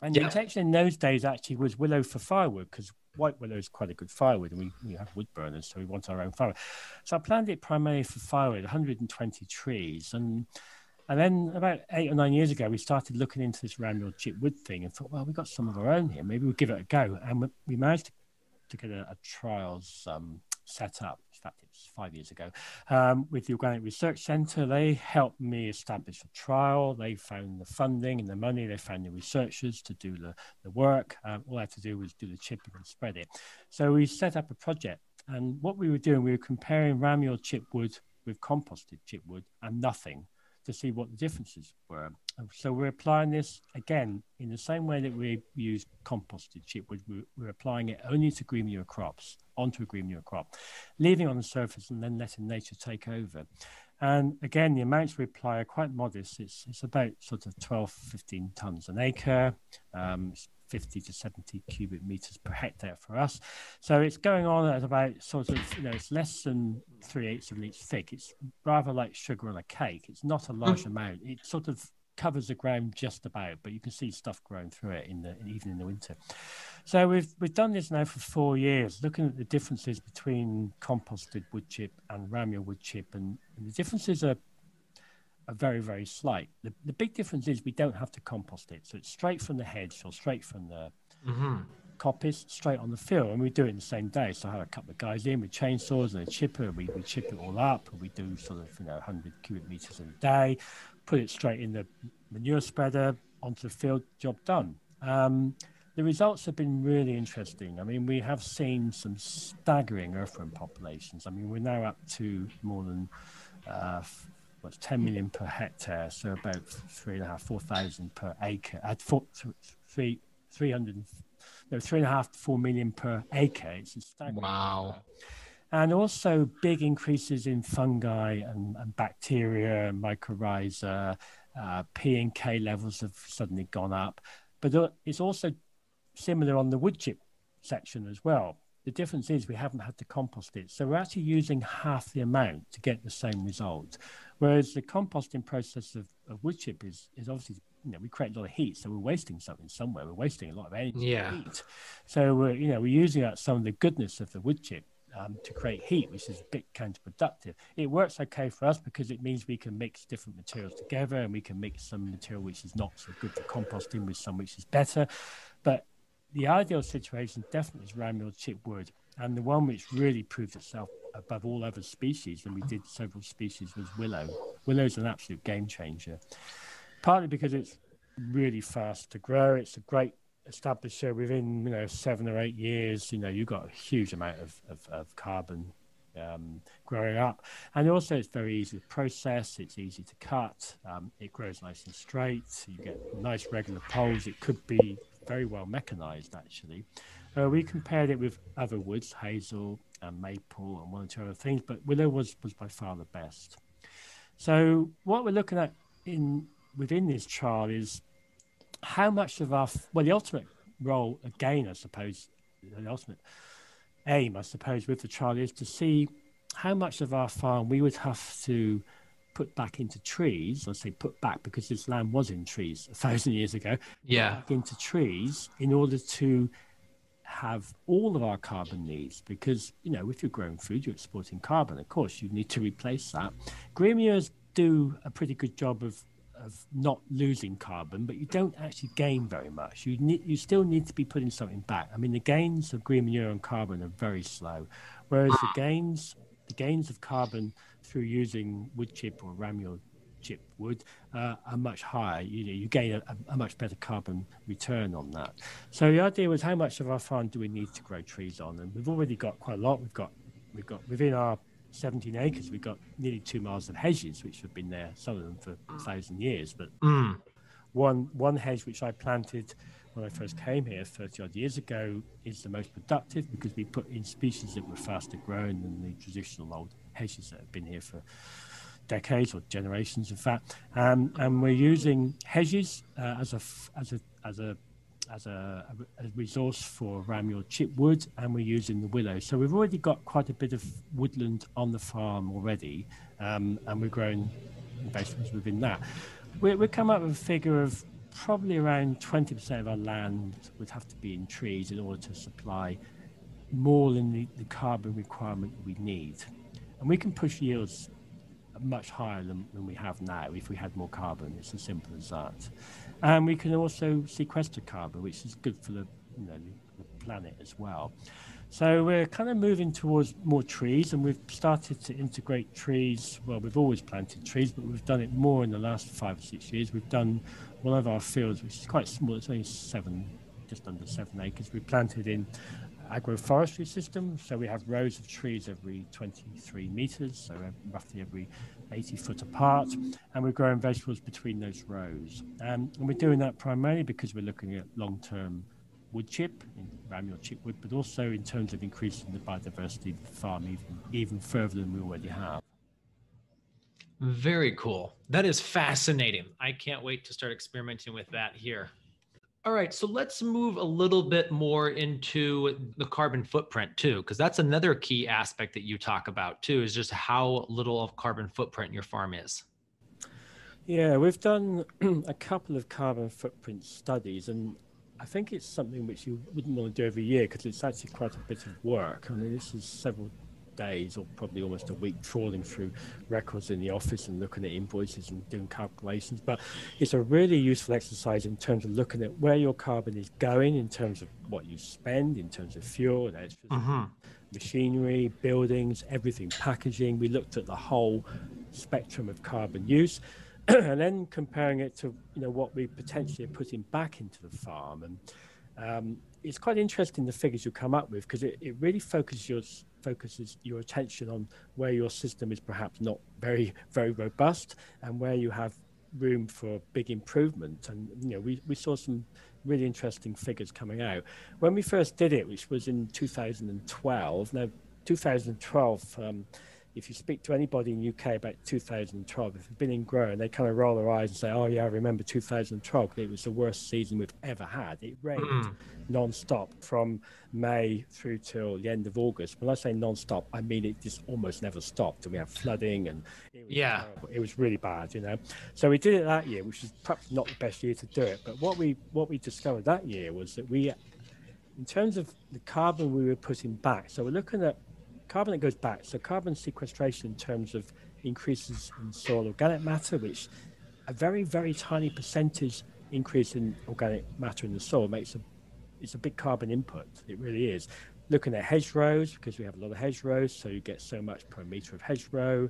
And yeah. the intention in those days actually was willow for firewood because white willow is quite a good firewood, and we, we have wood burners, so we want our own firewood. So I planted it primarily for firewood, one hundred twenty trees. And and then about eight or nine years ago, we started looking into this ramiel chipwood thing and thought, well, we've got some of our own here. Maybe we'll give it a go. And we, we managed to, to get a, a trials um, set up. In fact, it was five years ago, um, with the Organic Research Center. They helped me establish a trial. They found the funding and the money. They found the researchers to do the, the work. Um, all I had to do was do the chipping and spread it. So we set up a project. And what we were doing, we were comparing ramiel chipwood with composted chipwood and nothing to see what the differences were. And so we're applying this, again, in the same way that we use composted chipwood. We're, we're applying it only to green manure crops, onto a green manure crop, leaving on the surface and then letting nature take over. And again, the amounts we apply are quite modest. It's, it's about sort of twelve, fifteen tons an acre, um, fifty to seventy cubic meters per hectare for us. So it's going on at about sort of, you know, it's less than three eighths of an inch thick. It's rather like sugar on a cake. It's not a large mm. amount. It sort of covers the ground just about, but you can see stuff growing through it in the, even in the winter. So we've, we've done this now for four years, looking at the differences between composted wood chip and ramiel wood chip, and, and the differences are, are very, very slight. The, the big difference is we don't have to compost it. So it's straight from the hedge or straight from the mm-hmm. coppice, straight on the field, and we do it in the same day. So I had a couple of guys in with chainsaws and a chipper, and we, we chip it all up, and we do sort of, you know, one hundred cubic meters in a day, put it straight in the manure spreader, onto the field, job done. Um, the results have been really interesting. I mean, we have seen some staggering earthworm populations. I mean, we're now up to more than uh, what's ten million per hectare, so about three and a half, four thousand per acre. At four, three, three hundred, no, three and a half to four million per acre. It's a staggering. Wow. Number. And also big increases in fungi and, and bacteria, mycorrhiza, uh, P and K levels have suddenly gone up. But it's also similar on the wood chip section as well. The difference is we haven't had to compost it. So we're actually using half the amount to get the same result. Whereas the composting process of, of wood chip is, is obviously, you know, we create a lot of heat, so we're wasting something somewhere. We're wasting a lot of energy yeah. and heat. So we're, you know, we're using out some of the goodness of the wood chip Um, to create heat, which is a bit counterproductive. It works okay for us because it means we can mix different materials together, and we can mix some material which is not so good for composting with some which is better. But the ideal situation definitely is ramiel chip wood, and the one which really proved itself above all other species, and we did several species, was willow. Willow's an absolute game changer, partly because it's really fast to grow. It's a great establisher. Within, you know, seven or eight years, you know, you've got a huge amount of, of, of carbon um, growing up. And also it's very easy to process. It's easy to cut. Um, it grows nice and straight. You get nice regular poles. It could be very well mechanized, actually. Uh, we compared it with other woods, hazel and maple and one or two other things, but willow was, was by far the best. So what we're looking at in within this trial is how much of our, well, the ultimate role, again, I suppose, the ultimate aim, I suppose, with the trial is to see how much of our farm we would have to put back into trees. I say put back because this land was in trees a thousand years ago. Yeah. Back into trees in order to have all of our carbon needs, because, you know, if you're growing food, you're exporting carbon. Of course, you need to replace that. Green manures do a pretty good job of of not losing carbon, but you don't actually gain very much. You need, you still need to be putting something back. I mean, the gains of green manure on carbon are very slow, whereas the gains, the gains of carbon through using wood chip or ramiel chip wood uh, are much higher. You know, you gain a, a much better carbon return on that. So the idea was, how much of our farm do we need to grow trees on? And we've already got quite a lot. We've got, we've got within our seventeen acres, we've got nearly two miles of hedges, which have been there, some of them for a thousand years. But mm. one one hedge which I planted when I first came here thirty odd years ago is the most productive, because we put in species that were faster growing than the traditional old hedges that have been here for decades or generations, in fact. Um, and we're using hedges uh, as a as a as a as a, a resource for ramiel chip wood, and we're using the willow. So we've already got quite a bit of woodland on the farm already, um, and we're growing vegetables within that. We, we come up with a figure of probably around twenty percent of our land would have to be in trees in order to supply more than the, the carbon requirement we need. And we can push yields much higher than, than we have now if we had more carbon. It's as simple as that. And we can also sequester carbon, which is good for the, you know, the planet as well. So we're kind of moving towards more trees, and we've started to integrate trees. Well, we've always planted trees, but we've done it more in the last five or six years. We've done one of our fields, which is quite small. It's only seven, just under seven acres. We planted in agroforestry system, so we have rows of trees every twenty-three meters, so roughly every eighty foot apart, and we're growing vegetables between those rows. Um, and we're doing that primarily because we're looking at long-term wood chip, ramiel chip wood, but also in terms of increasing the biodiversity of the farm even, even further than we already have. Very cool. That is fascinating. I can't wait to start experimenting with that here. All right, so let's move a little bit more into the carbon footprint too, because that's another key aspect that you talk about too, is just how little of carbon footprint your farm is. Yeah, we've done a couple of carbon footprint studies, and I think it's something which you wouldn't want to do every year because it's actually quite a bit of work. I mean, this is several days or probably almost a week trawling through records in the office and looking at invoices and doing calculations, but it's a really useful exercise in terms of looking at where your carbon is going in terms of what you spend, in terms of fuel, electricity, uh-huh. machinery, buildings, everything, packaging. We looked at the whole spectrum of carbon use and then comparing it to, you know, what we potentially are putting back into the farm. And um, it's quite interesting the figures you come up with, because it, it really focuses your focuses your attention on where your system is perhaps not very, very robust and where you have room for big improvement. And, you know, we, we saw some really interesting figures coming out. When we first did it, which was in two thousand twelve, now two thousand twelve, um, if you speak to anybody in the U K about two thousand twelve, if they've been in growing, they kind of roll their eyes and say, oh yeah, I remember two thousand twelve, it was the worst season we've ever had. It rained non-stop from May through till the end of August. When I say non-stop, I mean it just almost never stopped. And we had flooding and it was, yeah. it was really bad, you know. So we did it that year, which was perhaps not the best year to do it. But what we what we discovered that year was that we, in terms of the carbon we were putting back, so we're looking at carbon that goes back, so carbon sequestration in terms of increases in soil organic matter, which a very, very tiny percentage increase in organic matter in the soil makes a, it's a big carbon input, it really is. Looking at hedgerows, because we have a lot of hedgerows, so you get so much per metre of hedgerow.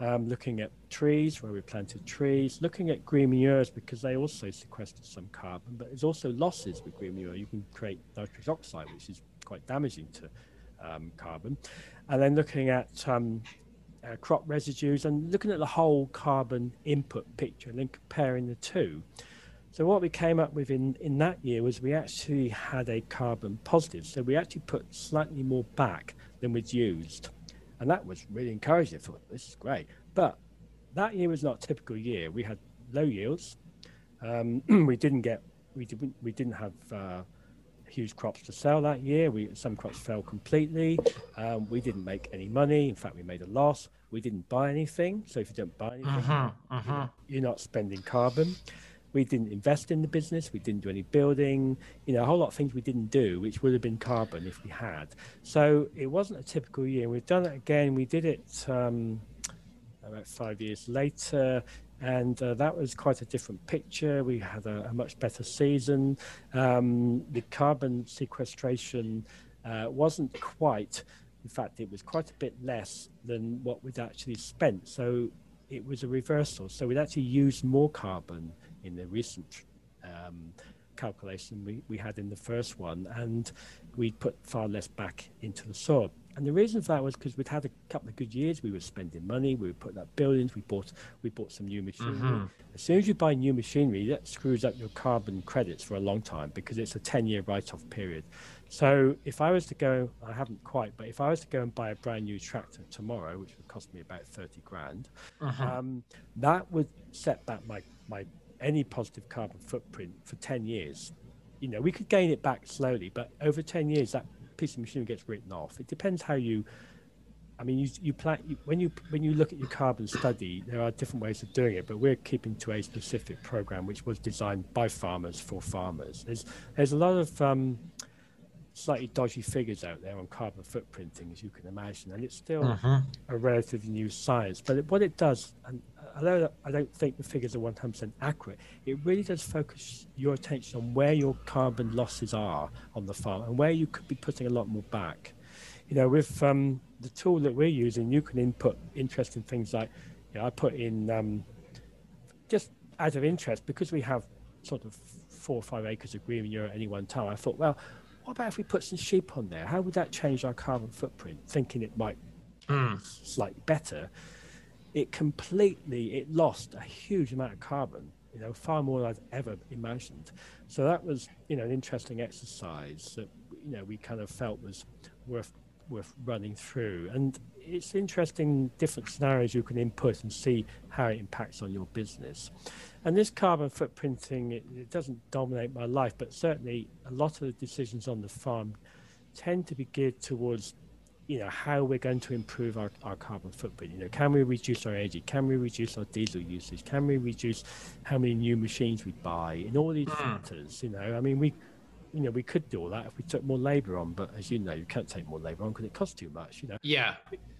Um, looking at trees, where we planted trees. Looking at green manures, because they also sequester some carbon, but there's also losses with green manure. You can create nitrous oxide, which is quite damaging to Um, carbon, and then looking at um, uh, crop residues and looking at the whole carbon input picture and then comparing the two. So what we came up with in, in that year was we actually had a carbon positive. So we actually put slightly more back than we'd used. And that was really encouraging. I thought, this is great. But that year was not a typical year. We had low yields. Um, we didn't get, we didn't, we didn't have uh, huge crops to sell that year. We some crops fell completely. Um, we didn't make any money. In fact, we made a loss. We didn't buy anything. So if you don't buy anything, uh-huh, uh-huh. you're not spending carbon. We didn't invest in the business. We didn't do any building. You know, a whole lot of things we didn't do, which would have been carbon if we had. So it wasn't a typical year. We've done it again. We did it um, about five years later. And uh, that was quite a different picture. We had a, a much better season. Um, the carbon sequestration uh, wasn't quite, in fact, it was quite a bit less than what we'd actually spent. So it was a reversal. So we'd actually used more carbon in the recent um, calculation we, we had in the first one, and we put far less back into the soil. And the reason for that was because we'd had a couple of good years. We were spending money. We were putting up buildings. We bought we bought some new machinery. Mm-hmm. As soon as you buy new machinery, that screws up your carbon credits for a long time because it's a ten-year write-off period. So if I was to go, I haven't quite, but if I was to go and buy a brand new tractor tomorrow, which would cost me about thirty grand, mm-hmm. um, that would set back my my any positive carbon footprint for ten years. You know, we could gain it back slowly, but over ten years, that piece of machinery gets written off. It depends how you, I mean, you, you plan, you, when you when you look at your carbon study, there are different ways of doing it, but we're keeping to a specific program which was designed by farmers for farmers. There's, there's a lot of um, slightly dodgy figures out there on carbon footprinting, as you can imagine, and it's still uh-huh. a relatively new science. But it, what it does, and although I don't think the figures are one hundred percent accurate, it really does focus your attention on where your carbon losses are on the farm and where you could be putting a lot more back. You know, with um, the tool that we're using, you can input interesting things like, you know, I put in, um, just out of interest, because we have sort of four or five acres of green manure at any one time, I thought, well, what about if we put some sheep on there? How would that change our carbon footprint? Thinking it might mm. be slightly better. It completely, it lost a huge amount of carbon, you know, far more than I'd ever imagined. So that was, you know, an interesting exercise that, you know, we kind of felt was worth, worth running through. And it's interesting different scenarios you can input and see how it impacts on your business. And this carbon footprinting, it, it doesn't dominate my life, but certainly a lot of the decisions on the farm tend to be geared towards, you know, how we're going to improve our, our carbon footprint. You know, can we reduce our energy? Can we reduce our diesel usage? Can we reduce how many new machines we buy? And all these factors, you know, I mean, we, you know, we could do all that if we took more labor on, but as you know, you can't take more labor on because it costs too much, you know. Yeah.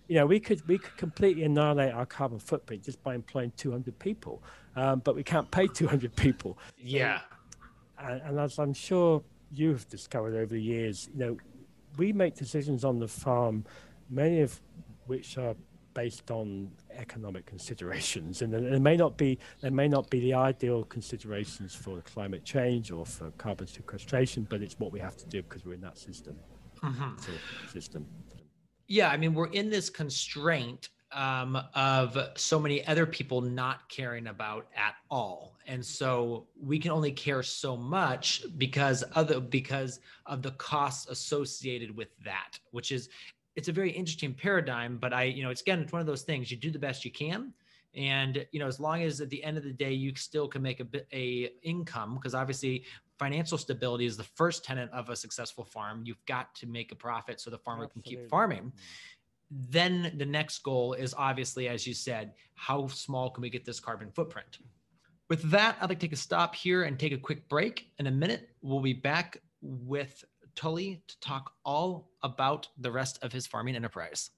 You know, we could we could completely annihilate our carbon footprint just by employing two hundred people, um, but we can't pay two hundred people. Yeah. Um, and, and as I'm sure you have discovered over the years, you know, we make decisions on the farm, many of which are based on economic considerations, and they may not be they may not be the ideal considerations for climate change or for carbon sequestration, but it's what we have to do because we're in that system. Mm-hmm. System. Yeah, I mean, we're in this constraint um, of so many other people not caring about at all, and so we can only care so much because other because of the costs associated with that, which is. It's a very interesting paradigm, but I, you know, it's again, it's one of those things, you do the best you can. And, you know, as long as at the end of the day, you still can make a bit a income, because obviously financial stability is the first tenet of a successful farm. You've got to make a profit so the farmer Absolutely. Can keep farming. Then the next goal is obviously, as you said, how small can we get this carbon footprint? With that, I'd like to take a stop here and take a quick break. In a minute, we'll be back with Tully to talk all about the rest of his farming enterprise.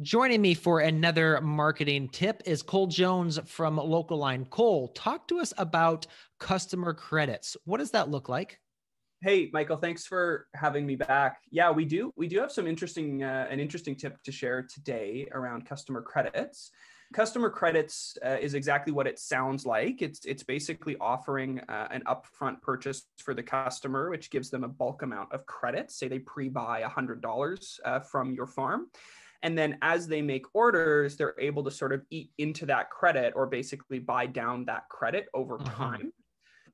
Joining me for another marketing tip is Cole Jones from Local Line. Cole, talk to us about customer credits. What does that look like? Hey, Michael, thanks for having me back. Yeah, we do. We do have some interesting, uh, an interesting tip to share today around customer credits. Customer credits uh, is exactly what it sounds like. It's it's basically offering uh, an upfront purchase for the customer, which gives them a bulk amount of credits. Say they pre-buy one hundred dollars uh, from your farm. And then as they make orders, they're able to sort of eat into that credit or basically buy down that credit over uh-huh. time.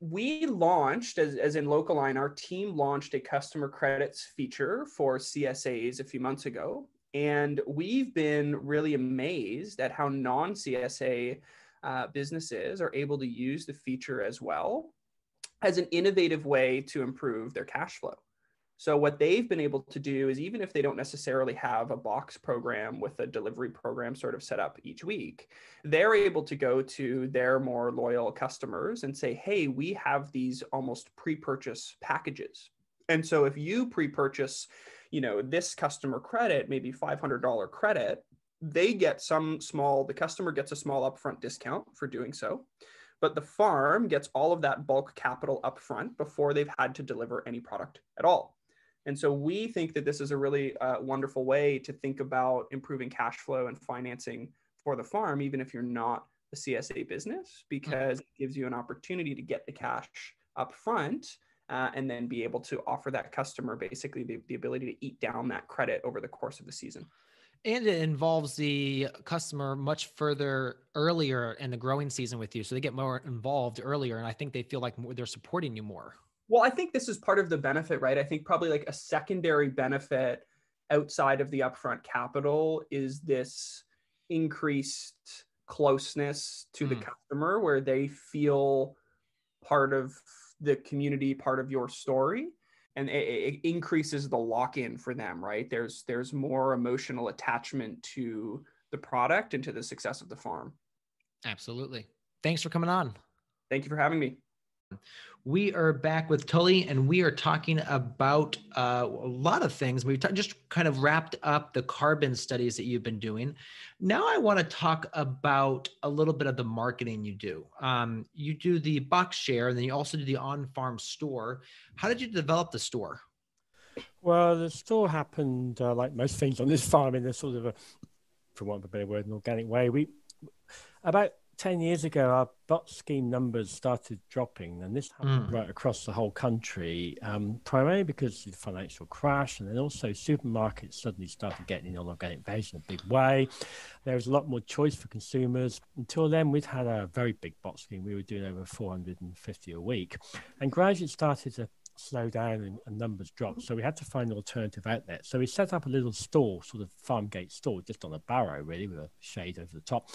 We launched, as, as in Local Line, our team launched a customer credits feature for C S As a few months ago. And we've been really amazed at how non-C S A uh, businesses are able to use the feature as well as an innovative way to improve their cash flow. So what they've been able to do is, even if they don't necessarily have a box program with a delivery program sort of set up each week, they're able to go to their more loyal customers and say, hey, we have these almost pre-purchase packages. And so if you pre-purchase, you know, this customer credit, maybe five hundred dollars credit, they get some small, the customer gets a small upfront discount for doing so, but the farm gets all of that bulk capital upfront before they've had to deliver any product at all. And so we think that this is a really uh, wonderful way to think about improving cash flow and financing for the farm, even if you're not a C S A business, because it gives you an opportunity to get the cash upfront. Uh, and then be able to offer that customer basically the, the ability to eat down that credit over the course of the season. And it involves the customer much further earlier in the growing season with you. So they get more involved earlier, and I think they feel like they're supporting you more. Well, I think this is part of the benefit, right? I think probably like a secondary benefit outside of the upfront capital is this increased closeness to mm. the customer, where they feel part of the community, part of your story, and it, it increases the lock-in for them, right? There's there's more emotional attachment to the product and to the success of the farm. Absolutely. Thanks for coming on. Thank you for having me. We are back with Tully, and we are talking about uh, a lot of things. We've t- just kind of wrapped up the carbon studies that you've been doing. Now I want to talk about a little bit of the marketing you do. Um, you do the box share, and then you also do the on-farm store. How did you develop the store? Well, the store happened, uh, like most things on this farm, in a sort of a, for want of a better word, an organic way. We about ten years ago, our bot scheme numbers started dropping, and this happened mm. right across the whole country, um, primarily because of the financial crash, and then also supermarkets suddenly started getting in on organic veg in a big way. There was a lot more choice for consumers. Until then, we'd had a very big bot scheme. We were doing over four hundred fifty a week, and gradually started to slow down and, and numbers dropped. So we had to find an alternative outlet. So we set up a little store, sort of farm gate store, just on a barrow really, with a shade over the top.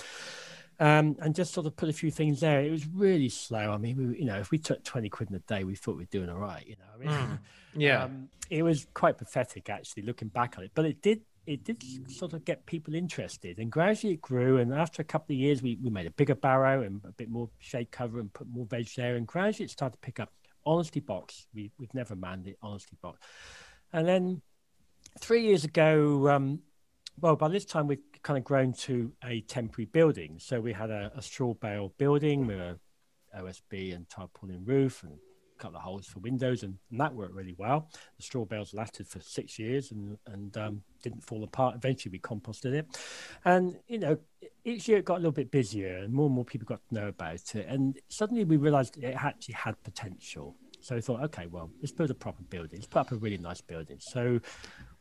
Um, and just sort of put a few things there. It was really slow. I mean, we, you know, if we took twenty quid in a day, we thought we'd doing all right. You know, I mean, yeah, um, it was quite pathetic actually, looking back on it. But it did, it did sort of get people interested, and gradually it grew. And after a couple of years, we we made a bigger barrow and a bit more shade cover and put more veg there. And gradually it started to pick up. Honesty Box, we we've never manned it. Honesty Box, and then three years ago. Um, Well, by this time, we've kind of grown to a temporary building. So we had a, a straw bale building with a O S B and tarpaulin roof and a couple of holes for windows, and, and that worked really well. The straw bales lasted for six years and, and um, didn't fall apart. Eventually, we composted it. And, you know, each year it got a little bit busier and more and more people got to know about it. And suddenly we realized it actually had potential. So we thought, okay, well, let's build a proper building. Let's put up a really nice building. So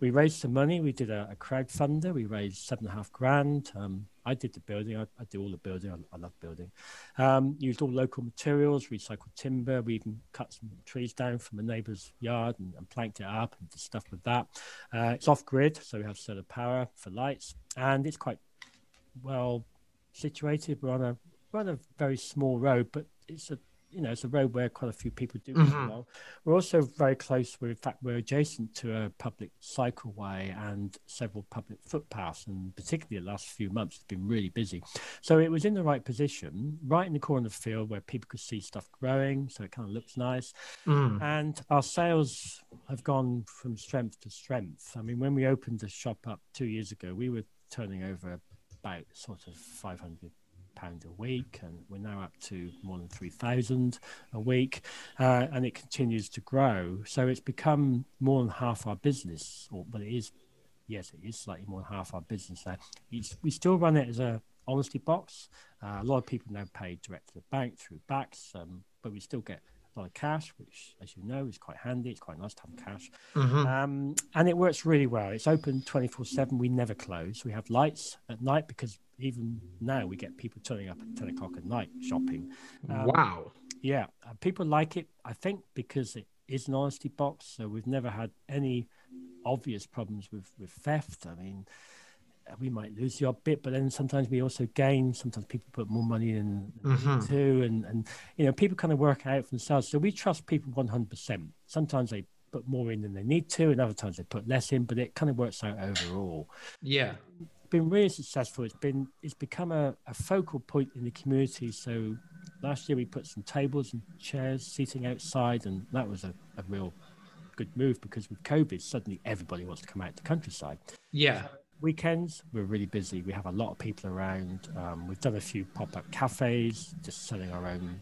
we raised some money. We did a, a crowdfunder. We raised seven and a half grand. Um, I did the building. I, I do all the building. I, I love building. Um, used all local materials, recycled timber. We even cut some trees down from a neighbour's yard and, and planked it up and did stuff with that. Uh, it's off-grid, so we have solar power for lights. And it's quite well situated. We're on a, we're on a very small road, but it's a you know, it's a road where quite a few people do mm-hmm. as well. We're also very close. We're in fact, we're adjacent to a public cycleway and several public footpaths. And particularly the last few months, it's been really busy. So it was in the right position, right in the corner of the field where people could see stuff growing. So it kind of looks nice. Mm. And our sales have gone from strength to strength. I mean, when we opened the shop up two years ago, we were turning over about sort of five hundred pounds a week, and we're now up to more than three thousand a week, uh, and it continues to grow. So it's become more than half our business, or but it is, yes, it is slightly more than half our business now. It's, we still run it as a honesty box. Uh, a lot of people now pay direct to the bank through backs, um, but we still get a lot of cash, which, as you know, is quite handy. It's quite nice to have cash, mm-hmm. um, and it works really well. It's open twenty-four seven. We never close. We have lights at night because even now we get people turning up at ten o'clock at night shopping. Um, wow. Yeah. Uh, people like it, I think, because it is an honesty box. So we've never had any obvious problems with, with theft. I mean, we might lose the odd bit, but then sometimes we also gain. Sometimes people put more money in mm-hmm. too. And, and, you know, people kind of work out for themselves. So we trust people one hundred percent. Sometimes they put more in than they need to, and other times they put less in, but it kind of works out overall. Yeah. Been really successful. It's been it's become a, a focal point in the community. So last year we put some tables and chairs, seating outside, and that was a, a real good move because with COVID suddenly everybody wants to come out to the countryside. Yeah. So weekends we're really busy. We have a lot of people around. Um, we've done a few pop-up cafes, just selling our own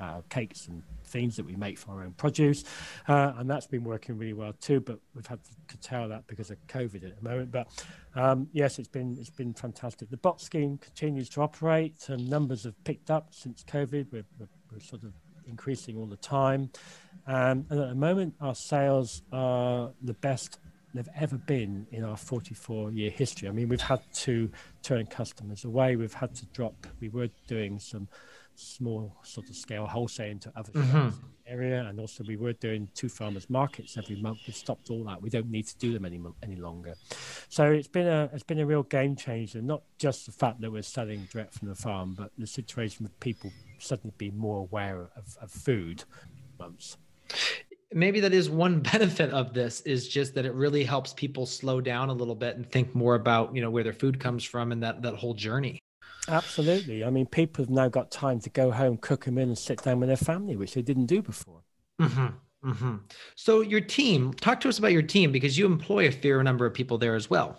uh, cakes and things that we make for our own produce, uh, and that's been working really well too, but we've had to curtail that because of COVID at the moment. But um, yes, it's been it's been fantastic. The bot scheme continues to operate and numbers have picked up since COVID. We're, we're, we're sort of increasing all the time, um, and at the moment our sales are the best they've ever been in our forty-four year history. I mean, we've had to turn customers away. We've had to drop, we were doing some small sort of scale wholesaling to other mm-hmm. shops in the area, and also we were doing two farmers markets every month. We've stopped all that. We don't need to do them any any longer. So it's been a it's been a real game changer, not just the fact that we're selling direct from the farm, but the situation with people suddenly being more aware of, of food months. Maybe that is one benefit of this, is just that it really helps people slow down a little bit and think more about, you know, where their food comes from and that that whole journey. Absolutely. I mean, people have now got time to go home, cook them in, and sit down with their family, which they didn't do before. Mm-hmm. Mm-hmm. So your team, talk to us about your team, because you employ a fair number of people there as well.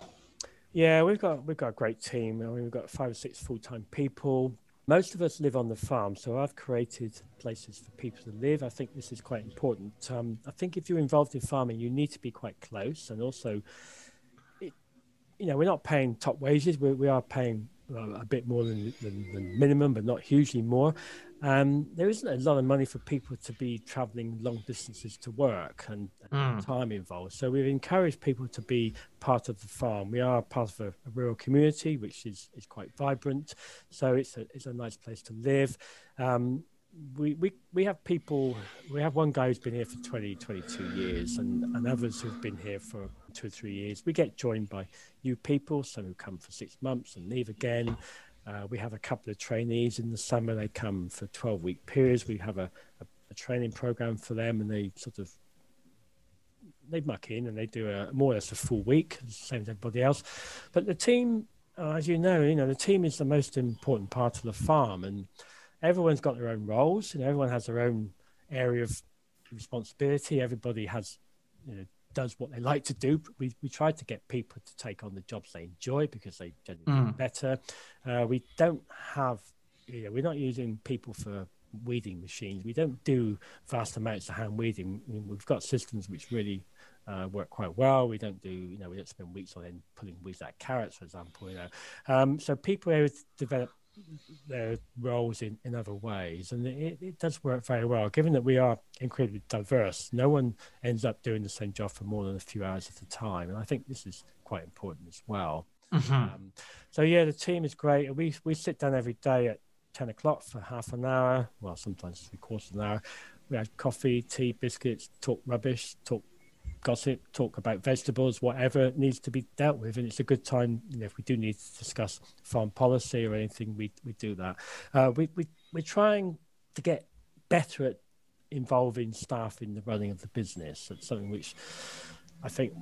Yeah, we've got we've got a great team. I mean, we've got five or six full-time people. Most of us live on the farm, so I've created places for people to live. I think this is quite important. Um, I think if you're involved in farming, you need to be quite close, and also, it, you know, we're not paying top wages. We we are paying a bit more than, than, than minimum, but not hugely more. Um, there isn't a lot of money for people to be traveling long distances to work and, and mm. time involved. So we've encouraged people to be part of the farm. We are part of a, a rural community, which is, is quite vibrant. So it's a, it's a nice place to live. Um, we, we we have people, we have one guy who's been here for twenty, twenty-two years and, and others who've been here for two or three years. We get joined by new people, some who come for six months and leave again. Uh, we have a couple of trainees in the summer. They come for twelve-week periods. We have a, a, a training program for them, and they sort of, they muck in and they do a more or less a full week, same as everybody else. But the team, uh, as you know, you know, the team is the most important part of the farm, and everyone's got their own roles, and you know, everyone has their own area of responsibility. Everybody has, you know, does what they like to do. We we try to get people to take on the jobs they enjoy because they generally do better. Uh, we don't have, you know, we're not using people for weeding machines. We don't do vast amounts of hand weeding. I mean, we've got systems which really uh, work quite well. We don't do, you know, we don't spend weeks on end pulling weeds like carrots, for example, you know. Um, so people are able to develop their roles in, in other ways, and it, it does work very well given that we are incredibly diverse. No one ends up doing the same job for more than a few hours at a time, and I think this is quite important as well. Mm-hmm. um, so yeah, the team is great. We we sit down every day at ten o'clock for half an hour, well sometimes three quarters of an hour. We have coffee, tea, biscuits, talk rubbish, talk gossip, talk about vegetables, whatever needs to be dealt with. And it's a good time, you know, if we do need to discuss farm policy or anything, we we do that. Uh, we, we, we're trying to get better at involving staff in the running of the business. That's something which I think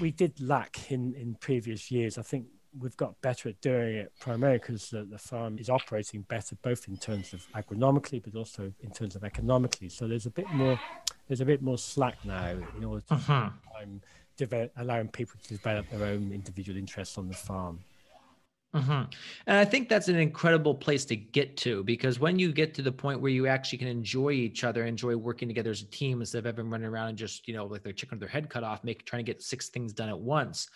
we did lack in, in previous years. I think we've got better at doing it primarily because the, the farm is operating better, both in terms of agronomically, but also in terms of economically. So there's a bit more, there's a bit more slack now in order to uh-huh. develop, allowing people to develop their own individual interests on the farm. Uh-huh. And I think that's an incredible place to get to, because when you get to the point where you actually can enjoy each other, enjoy working together as a team, instead of everyone running around and just, you know, like their chicken with their head cut off, make, trying to get six things done at once.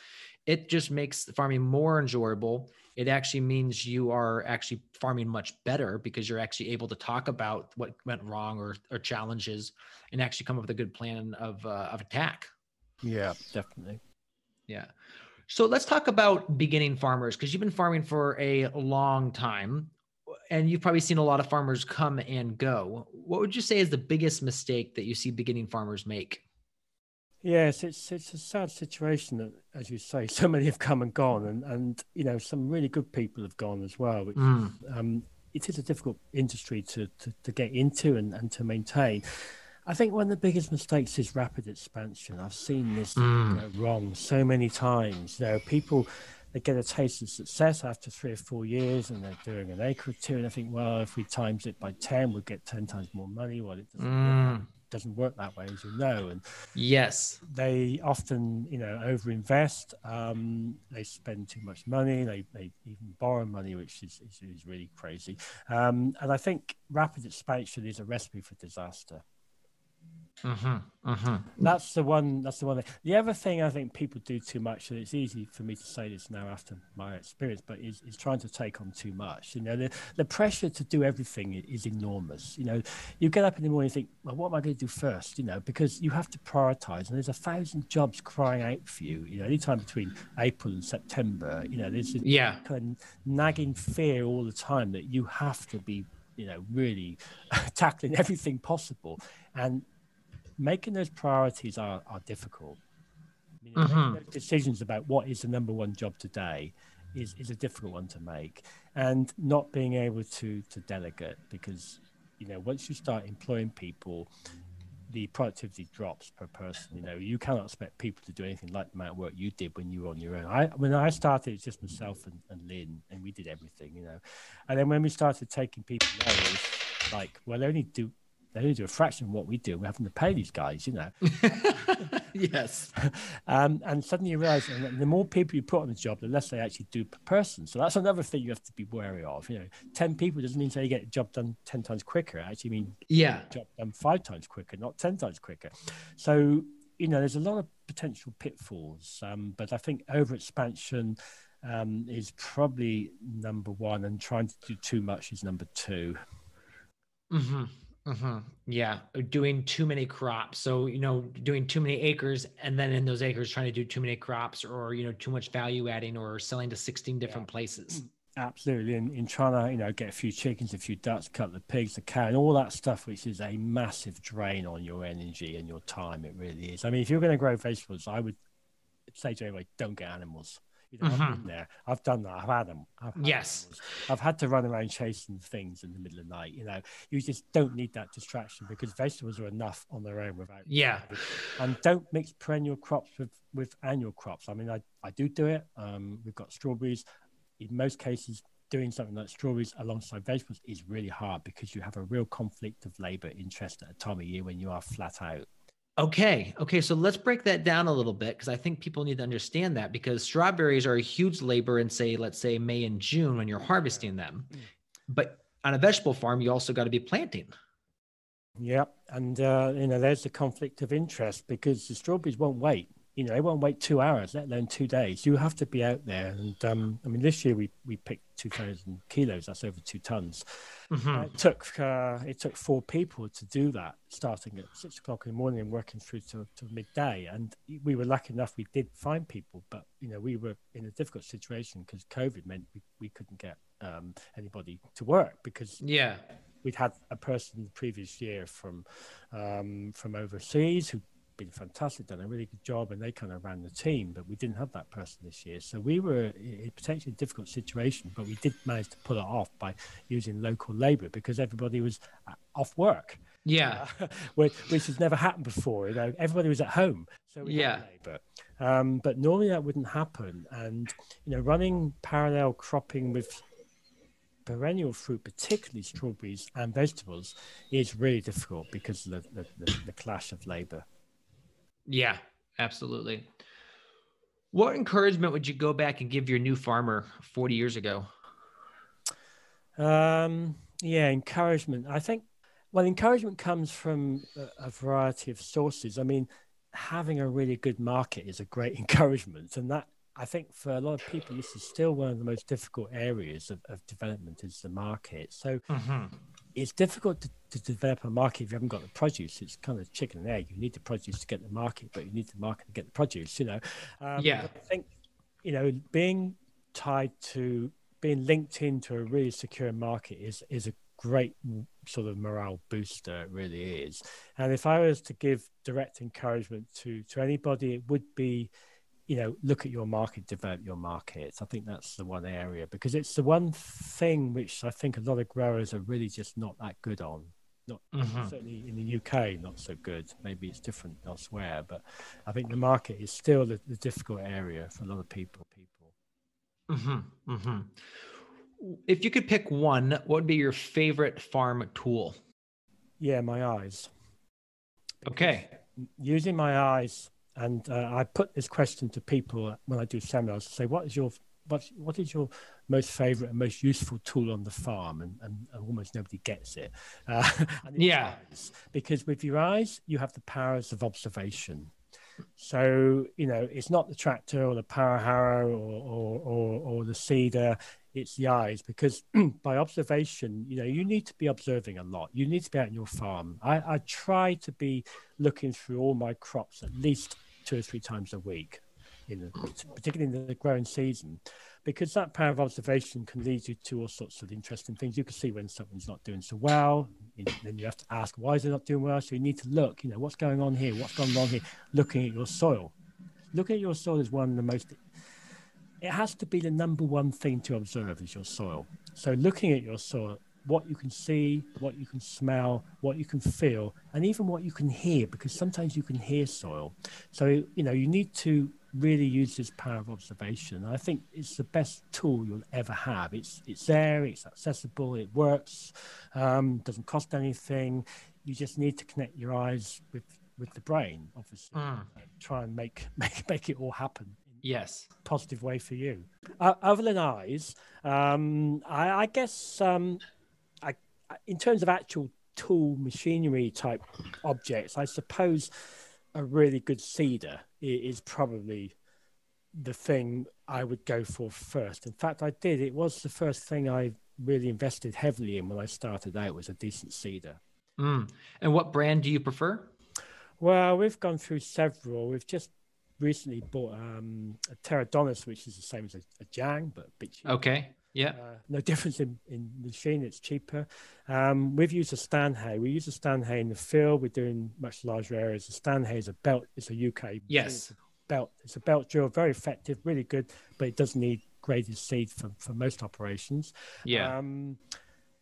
It just makes the farming more enjoyable. It actually means you are actually farming much better because you're actually able to talk about what went wrong or, or challenges and actually come up with a good plan of, uh, of attack. Yeah, definitely. Yeah. So let's talk about beginning farmers, because you've been farming for a long time and you've probably seen a lot of farmers come and go. What would you say is the biggest mistake that you see beginning farmers make? Yes, it's it's a sad situation that, as you say, so many have come and gone, and, and you know, some really good people have gone as well. Which mm. um, it is a difficult industry to, to, to get into and, and to maintain. I think one of the biggest mistakes is rapid expansion. I've seen this mm. go wrong so many times. You know, people, they get a taste of success after three or four years and they're doing an acre or two, and I think, well, if we times it by ten, we'll get ten times more money. Well, it doesn't mm. work. doesn't work that way, as you know. And yes, they often, you know, overinvest. Um, they spend too much money. They, they even borrow money, which is, is, is really crazy. Um, and I think rapid expansion is a recipe for disaster. Uh-huh, uh-huh. That's the one. That's the one. Thing. The other thing I think people do too much, and it's easy for me to say this now after my experience, but is, is trying to take on too much. You know, the, the pressure to do everything is enormous. You know, you get up in the morning and think, well, what am I going to do first? You know, because you have to prioritize, and there's a thousand jobs crying out for you. You know, anytime between April and September, you know, there's a yeah. kind of nagging fear all the time that you have to be, you know, really tackling everything possible, and making those priorities are, are difficult. I mean, uh-huh. making those decisions about what is the number one job today is, is a difficult one to make, and not being able to to delegate, because you know, once you start employing people, the productivity drops per person. You know, you cannot expect people to do anything like the amount of work you did when you were on your own. I, when I started, it's just myself and, and Lynn, and we did everything, you know. And then when we started taking people away, it was like, well, they only do They only do a fraction of what we do. We're having to pay these guys, you know. Yes. Um, and suddenly you realize that the more people you put on the job, the less they actually do per person. So that's another thing you have to be wary of. You know, ten people doesn't mean say you get a job done ten times quicker. It actually means yeah. you get a job done five times quicker, not ten times quicker. So, you know, there's a lot of potential pitfalls. Um, but I think overexpansion um, is probably number one, and trying to do too much is number two. Mm-hmm. Mm-hmm. Yeah, doing too many crops. So, you know, doing too many acres, and then in those acres trying to do too many crops, or, you know, too much value adding, or selling to sixteen different yeah. places. Absolutely, and in, in trying to, you know, get a few chickens, a few ducks, a couple of pigs, a cow, and all that stuff, which is a massive drain on your energy and your time. It really is. I mean, if you're going to grow vegetables, I would say to everybody, don't get animals. You know, mm-hmm. I've been there. I've done that. I've had them. I've had yes, animals. I've had to run around chasing things in the middle of the night. You know, you just don't need that distraction because vegetables are enough on their own without. Yeah, and don't mix perennial crops with with annual crops. I mean, I I do do it. Um, we've got strawberries. In most cases, doing something like strawberries alongside vegetables is really hard because you have a real conflict of labor interest at a time of year when you are flat out. Okay. Okay. So let's break that down a little bit because I think people need to understand that, because strawberries are a huge labor in, say, let's say May and June when you're harvesting them. But on a vegetable farm, you also got to be planting. Yep. And, uh, you know, there's the conflict of interest because the strawberries won't wait. You know, they won't wait two hours, let alone two days. You have to be out there. And um, I mean, this year we, we picked two thousand kilos. That's over two tons. Mm-hmm. Uh, it took uh, it took four people to do that, starting at six o'clock in the morning and working through to, to midday. And we were lucky enough, we did find people. But, you know, we were in a difficult situation because COVID meant we, we couldn't get um, anybody to work because... yeah, we'd had a person the previous year from um, from overseas who been fantastic, done a really good job, and they kind of ran the team, but we didn't have that person this year, so we were in a potentially difficult situation, but we did manage to pull it off by using local labor because everybody was off work, yeah uh, which, which has never happened before. You know, everybody was at home, so we yeah had labor. Um but normally that wouldn't happen, and you know, running parallel cropping with perennial fruit, particularly strawberries and vegetables, is really difficult because of the, the, the, the clash of labor. Yeah, absolutely. What encouragement would you go back and give your new farmer forty years ago? Um, yeah, encouragement. I think, well, encouragement comes from a, a variety of sources. I mean, having a really good market is a great encouragement. And that, I think, for a lot of people, this is still one of the most difficult areas of, of development, is the market. So mm-hmm. it's difficult to, to develop a market if you haven't got the produce. It's kind of chicken and egg. You need the produce to get the market, but you need the market to get the produce, you know. Um, yeah. I think, you know, being tied to, being linked into a really secure market is, is a great sort of morale booster. It really is. And if I was to give direct encouragement to, to anybody, it would be, you know, look at your market, develop your markets. I think that's the one area, because it's the one thing which I think a lot of growers are really just not that good on. Not mm-hmm. certainly in the U K, not so good. Maybe it's different elsewhere, but I think the market is still the, the difficult area for a lot of people. People. Mm-hmm. Mm-hmm. If you could pick one, what would be your favorite farm tool? Yeah, my eyes. Because okay. Using my eyes. And uh, I put this question to people when I do seminars, to say, what is your what, what is your most favorite and most useful tool on the farm? And, and, and almost nobody gets it. Uh, and yeah. Eyes. Because with your eyes, you have the powers of observation. So, you know, it's not the tractor or the power harrow or, or, or, or the seeder. It's the eyes, because by observation, you know, you need to be observing a lot. You need to be out on your farm. I, I try to be looking through all my crops at least two or three times a week, in the, particularly in the growing season, because that power of observation can lead you to all sorts of interesting things. You can see when something's not doing so well, and then you have to ask, why is it not doing well? So you need to look, you know, what's going on here? What's gone wrong here? Looking at your soil. Looking at your soil is one of the most... it has to be the number one thing to observe, is your soil. So looking at your soil, what you can see, what you can smell, what you can feel, and even what you can hear, because sometimes you can hear soil. So, you know, you need to really use this power of observation. I think it's the best tool you'll ever have. It's, it's there, it's accessible, it works, um, doesn't cost anything. You just need to connect your eyes with, with the brain, obviously, mm. and try and make, make, make it all happen. Yes. Positive way for you. Uh, other than eyes, um, I, I guess um, I, I, in terms of actual tool machinery type objects, I suppose a really good seeder is probably the thing I would go for first. In fact, I did. It was the first thing I really invested heavily in when I started out, was a decent seeder. Mm. And what brand do you prefer? Well, we've gone through several. We've just recently bought um, a Pterodonis, which is the same as a, a Jang, but a bit cheaper. Okay. Yeah. Uh, no difference in, in machine, it's cheaper. Um, we've used a Stanhay. We use a Stanhay in the field. We're doing much larger areas. The Stanhay is a belt. It's a U K yes. belt. It's a belt drill, very effective, really good, but it does need graded seed for, for most operations. Yeah. Um,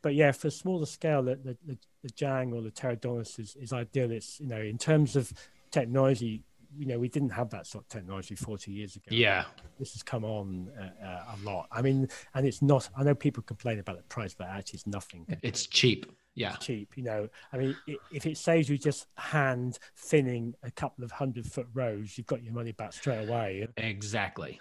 but yeah, for smaller scale, the, the, the, the Jang or the Pterodonis is, is ideal. It's, you know, in terms of technology, you know, we didn't have that sort of technology forty years ago. Yeah. This has come on uh, uh, a lot. I mean, and it's not, I know people complain about the price, but actually it's nothing. It's cheap. Yeah. It's cheap. You know, I mean, it, if it saves you just hand thinning a couple of hundred foot rows, you've got your money back straight away. Exactly.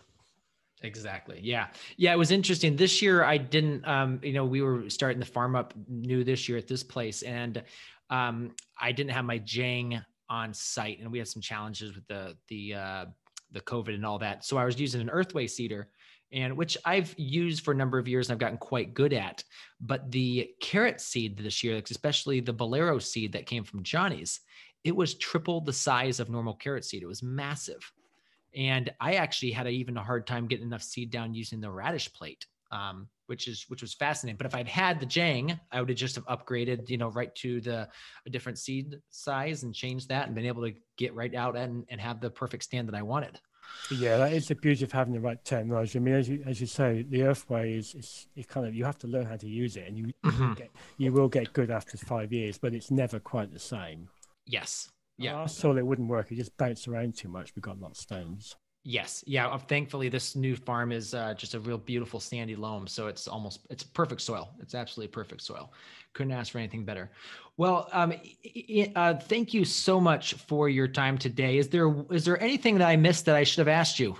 Exactly. Yeah. Yeah. It was interesting this year. I didn't, um, you know, we were starting the farm up new this year at this place, and um, I didn't have my Jang on site, and we had some challenges with the the uh, the COVID and all that. So I was using an Earthway seeder, and which I've used for a number of years and I've gotten quite good at. But the carrot seed this year, especially the bolero seed that came from Johnny's, it was triple the size of normal carrot seed. It was massive, and I actually had a, even a hard time getting enough seed down using the radish plate, um, which is which was fascinating. But if I'd had the Jang, I would have just have upgraded, you know, right to the a different seed size and changed that and been able to get right out and, and have the perfect stand that I wanted. Yeah, that is the beauty of having the right technology. I mean, as you as you say, the Earthway is, is it kind of, you have to learn how to use it, and you mm-hmm. get, you will get good after five years, but it's never quite the same. Yes. Yeah. Our soil, it wouldn't work. It just bounced around too much. We've got a lot of stones. Yes. Yeah. Thankfully, this new farm is uh, just a real beautiful sandy loam. So it's almost, it's perfect soil. It's absolutely perfect soil. Couldn't ask for anything better. Well, um, uh, thank you so much for your time today. Is there, is there anything that I missed that I should have asked you?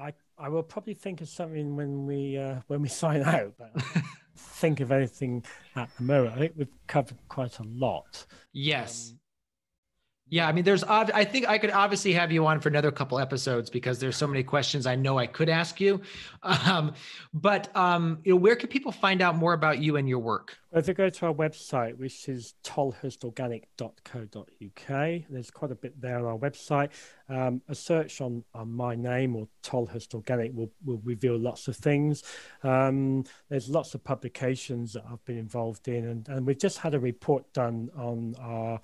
I, I will probably think of something when we, uh, when we sign out, but I think of anything at the moment. I think we've covered quite a lot. Yes. Um, Yeah, I mean, there's, I think I could obviously have you on for another couple episodes because there's so many questions I know I could ask you. Um, but, um, you know, where can people find out more about you and your work? Well, if they go to our website, which is tolhurst organic dot co dot uk, there's quite a bit there on our website. Um, a search on, on my name or Tolhurst Organic will, will reveal lots of things. Um, there's lots of publications that I've been involved in, and, and we've just had a report done on our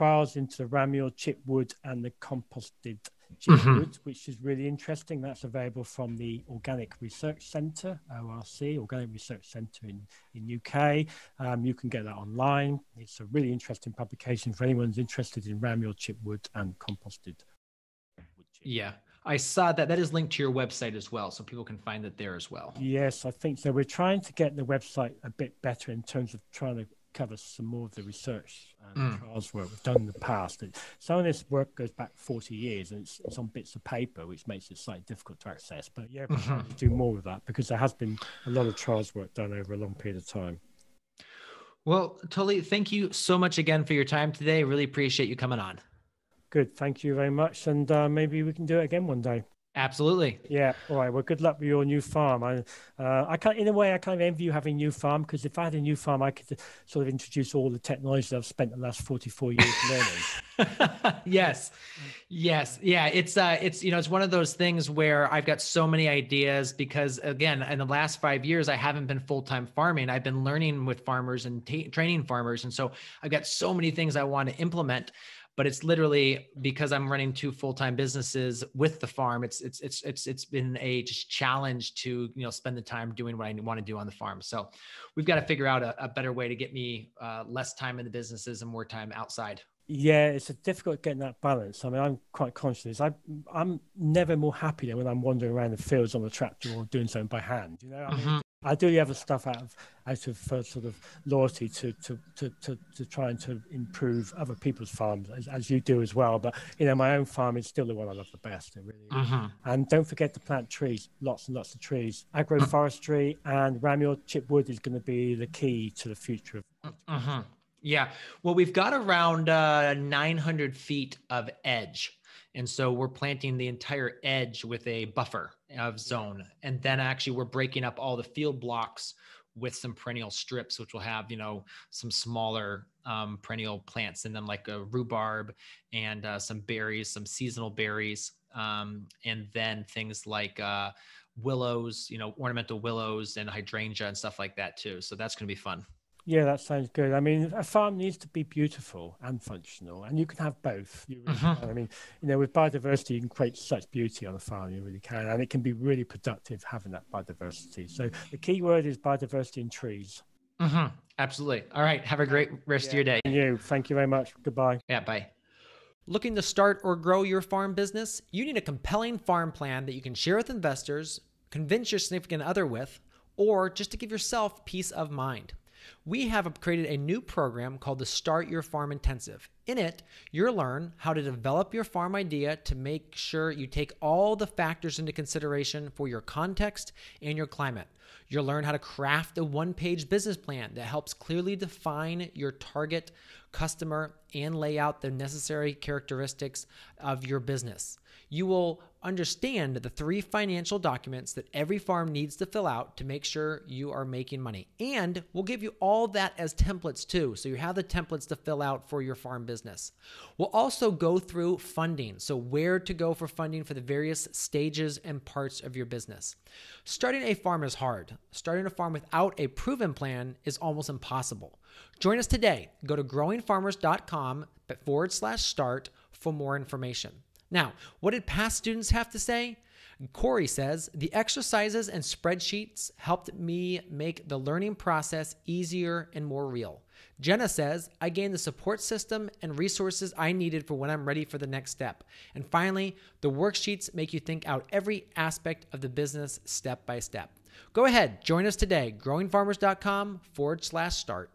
trials into the ramiel chipwood and the composted chipwood, mm-hmm. which is really interesting. That's available from the Organic Research Center, O R C, Organic Research Center in, in U K. Um, you can get that online. It's a really interesting publication for anyone who's interested in ramiel chipwood and composted wood chip. Yeah. I saw that. That is linked to your website as well, so people can find it there as well. Yes, I think so. We're trying to get the website a bit better in terms of trying to cover some more of the research and mm. trials work we've done in the past. And some of this work goes back forty years, and it's, it's on bits of paper, which makes it slightly difficult to access. But yeah, we mm-hmm. do more of that because there has been a lot of trials work done over a long period of time. Well, Tully, thank you so much again for your time today. Really appreciate you coming on. Good. Thank you very much. And uh, maybe we can do it again one day. Absolutely. Yeah. All right. Well, good luck with your new farm. I, uh, I can't, in a way, I kind of envy you having a new farm, because if I had a new farm, I could sort of introduce all the technology I've spent the last forty-four years learning. Yes. Yes. Yeah. It's, uh, it's, you know, it's one of those things where I've got so many ideas because, again, in the last five years, I haven't been full-time farming. I've been learning with farmers and t- training farmers. And so I've got so many things I want to implement. But it's literally because I'm running two full-time businesses with the farm. It's it's it's it's it's been a just challenge to, you know, spend the time doing what I want to do on the farm. So we've got to figure out a, a better way to get me uh, less time in the businesses and more time outside. Yeah, it's a difficult getting that balance. I mean, I'm quite conscious. I I'm never more happy than when I'm wandering around the fields on the tractor or doing something by hand. You know, I mean, mm-hmm. I do the other stuff out of out of uh, sort of loyalty to to, to to to trying to improve other people's farms, as, as you do as well. But you know, my own farm is still the one I love the best. It really mm-hmm. is. And don't forget to plant trees, lots and lots of trees. Agroforestry and ramiel chipwood is going to be the key to the future. Of- mm-hmm. Yeah. Well, we've got around uh, nine hundred feet of edge. And so we're planting the entire edge with a buffer of zone. And then actually we're breaking up all the field blocks with some perennial strips, which will have, you know, some smaller um, perennial plants in them, like a rhubarb and uh, some berries, some seasonal berries. Um, and then things like uh, willows, you know, ornamental willows and hydrangea and stuff like that too. So that's going to be fun. Yeah, that sounds good. I mean, a farm needs to be beautiful and functional, and you can have both. You really mm-hmm. can. I mean, you know, with biodiversity, you can create such beauty on a farm, you really can. And it can be really productive having that biodiversity. So the key word is biodiversity in trees. Mm-hmm. Absolutely. All right. Have a great rest yeah. of your day. And you. Thank you very much. Goodbye. Yeah, bye. Looking to start or grow your farm business? You need a compelling farm plan that you can share with investors, convince your significant other with, or just to give yourself peace of mind. We have created a new program called the Start Your Farm Intensive. In it, you'll learn how to develop your farm idea to make sure you take all the factors into consideration for your context and your climate. You'll learn how to craft a one-page business plan that helps clearly define your target customer and lay out the necessary characteristics of your business. You will understand the three financial documents that every farm needs to fill out to make sure you are making money. And we'll give you all that as templates too, so you have the templates to fill out for your farm business. We'll also go through funding, so where to go for funding for the various stages and parts of your business. Starting a farm is hard. Starting a farm without a proven plan is almost impossible. Join us today. Go to growing farmers dot com forward slash start for more information. Now, what did past students have to say? Corey says, the exercises and spreadsheets helped me make the learning process easier and more real. Jenna says, I gained the support system and resources I needed for when I'm ready for the next step. And finally, the worksheets make you think out every aspect of the business step by step. Go ahead, join us today, growing farmers dot com forward slash start.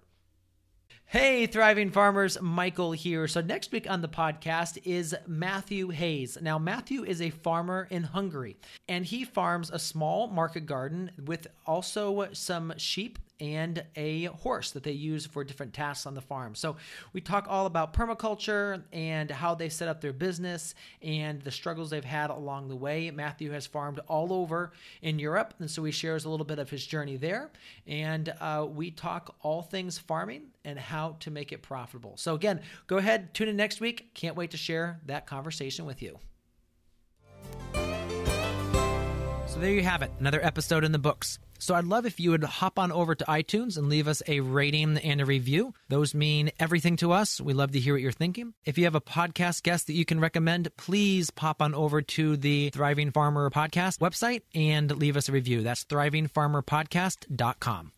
Hey, Thriving Farmers, Michael here. So next week on the podcast is Matthew Hayes. Now, Matthew is a farmer in Hungary, and he farms a small market garden with also some sheep and a horse that they use for different tasks on the farm. So we talk all about permaculture and how they set up their business and the struggles they've had along the way. Matthew has farmed all over in Europe, and so he shares a little bit of his journey there. And uh, we talk all things farming and how to make it profitable. So again, go ahead, tune in next week. Can't wait to share that conversation with you. So there you have it, another episode in the books. So I'd love if you would hop on over to iTunes and leave us a rating and a review. Those mean everything to us. We love to hear what you're thinking. If you have a podcast guest that you can recommend, please pop on over to the Thriving Farmer Podcast website and leave us a review. That's thriving farmer podcast dot com.